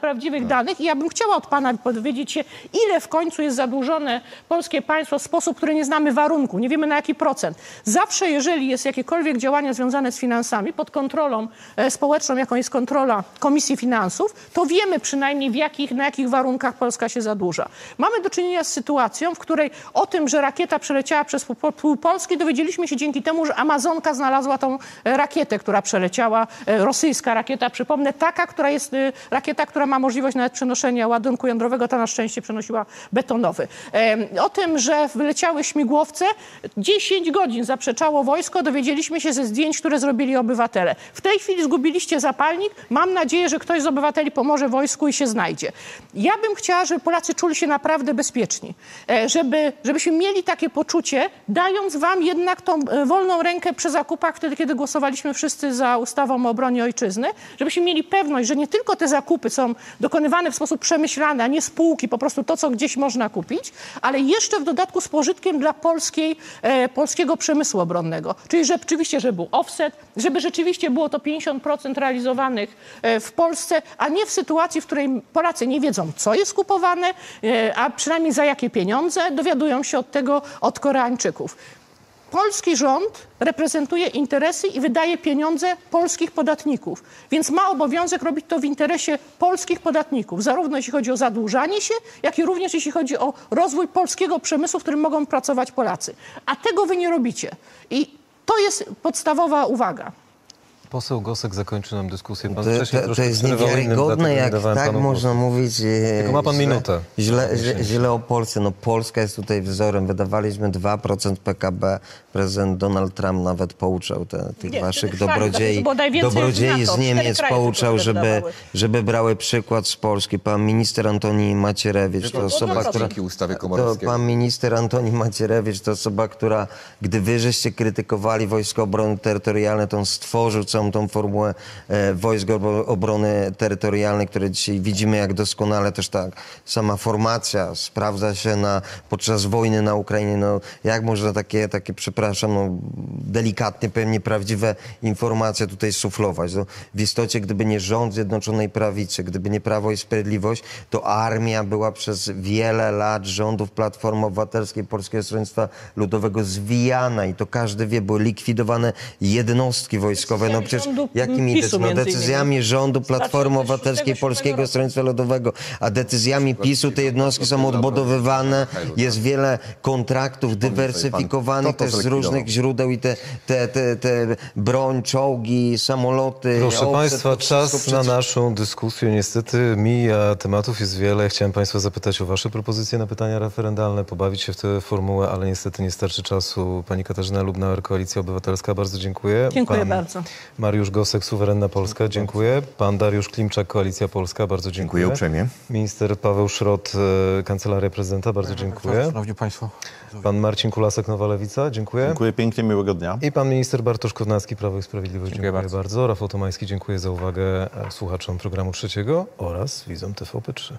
prawdziwych danych i ja bym chciała od pana powiedzieć się, ile w końcu jest zadłużone polskie państwo w sposób, który nie znamy warunku, nie wiemy na jaki procent. Zawsze jeżeli jest jakiekolwiek działania związane z finansami pod kontrolą społeczną, jaką jest kontrola Komisji Finansów, to wiemy przynajmniej na jakich warunkach Polska się zadłuża. Mamy do czynienia z sytuacją, w której o tym, że rakieta przeleciała przez pół Polski, dowiedzieliśmy się dzięki temu, że Amazonka znalazła tą rakietę, która przeleciała, rosyjska rakieta, przypomnę, taka, która jest rakieta, która ma możliwość nawet przenoszenia ładunku jądrowego, ta na szczęście przenosiła betonowy. O tym, że wyleciały śmigłowce, 10 godzin zaprzeczało wojsko, dowiedzieliśmy się ze zdjęć, które zrobili obywatele. W tej chwili zgubiliście zapalnik, mam nadzieję, że ktoś z obywateli pomoże wojsku i się znajdzie. Ja bym chciała, żeby Polacy czuli się naprawdę bezpieczni, żebyśmy mieli takie poczucie, dając wam jednak tą wolną rękę przy zakupach, wtedy kiedy głosowaliśmy wszyscy za ustawą o obronie ojczyzny, żebyśmy mieli pewność, że nie tylko te zakupy są dokonywane w sposób przemyślany, a nie spółki, po prostu to, co gdzieś można kupić, ale jeszcze w dodatku z pożytkiem dla polskiego przemysłu obronnego. Czyli że rzeczywiście, żeby był offset, żeby rzeczywiście było to 50% realizowanych w Polsce, a nie w sytuacji, w której Polacy nie wiedzą, co jest kupowane, a przynajmniej za jakie pieniądze, dowiadują się od tego od Koreańczyków. Polski rząd reprezentuje interesy i wydaje pieniądze polskich podatników, więc ma obowiązek robić to w interesie polskich podatników, zarówno jeśli chodzi o zadłużanie się, jak i również jeśli chodzi o rozwój polskiego przemysłu, w którym mogą pracować Polacy. A tego wy nie robicie. I to jest podstawowa uwaga. Poseł Gosek zakończy nam dyskusję. Pan to jest niewiarygodne, jak tak można mówić. Tylko ma pan minutę. Źle o Polsce. No, Polska jest tutaj wzorem. Wydawaliśmy 2% PKB. Prezydent Donald Trump nawet pouczał tych waszych dobrodziei z Niemiec. Pouczał, żeby brały przykład z Polski. Pan minister Antoni Macierewicz to osoba, która... Pan minister Antoni Macierewicz to osoba, która, gdy wy żeście krytykowali Wojska Obrony Terytorialnej, to on stworzył tą formułę Wojsk Obrony Terytorialnej, które dzisiaj widzimy, jak doskonale też tak sama formacja sprawdza się podczas wojny na Ukrainie. No, jak można takie przepraszam, no, delikatnie powiem, nieprawdziwe informacje tutaj suflować? No, w istocie, gdyby nie rząd Zjednoczonej Prawicy, gdyby nie Prawo i Sprawiedliwość, to armia była przez wiele lat rządów Platformy Obywatelskiej, Polskiego Stronnictwa Ludowego zwijana i to każdy wie, były likwidowane jednostki wojskowe. No, przecież jakimi decyzjami rządu Platformy Obywatelskiej, Polskiego Stronnictwa Ludowego, a decyzjami PiSu te jednostki są odbudowywane, jest wiele kontraktów dywersyfikowanych też z różnych źródeł i te broń, czołgi, samoloty. Proszę Państwa, czas na naszą dyskusję niestety mija, tematów jest wiele. Chciałem Państwa zapytać o Wasze propozycje na pytania referendalne, pobawić się w tę formułę, ale niestety nie starczy czasu. Pani Katarzyna Lubnauer, Koalicja Obywatelska, bardzo dziękuję. Dziękuję bardzo. Mariusz Gosek, Suwerenna Polska, dziękuję. Pan Dariusz Klimczak, Koalicja Polska, bardzo dziękuję. Dziękuję uprzejmie. Minister Paweł Szrot, Kancelaria Prezydenta, bardzo dziękuję. Szanowni Państwo. Pan Marcin Kulasek, Nowa Lewica, dziękuję. Dziękuję pięknie, miłego dnia. I pan minister Bartosz Kownacki, Prawo i Sprawiedliwość, dziękuję bardzo. Rafał Tomański, dziękuję za uwagę słuchaczom programu Trzeciego oraz widzom TVP3.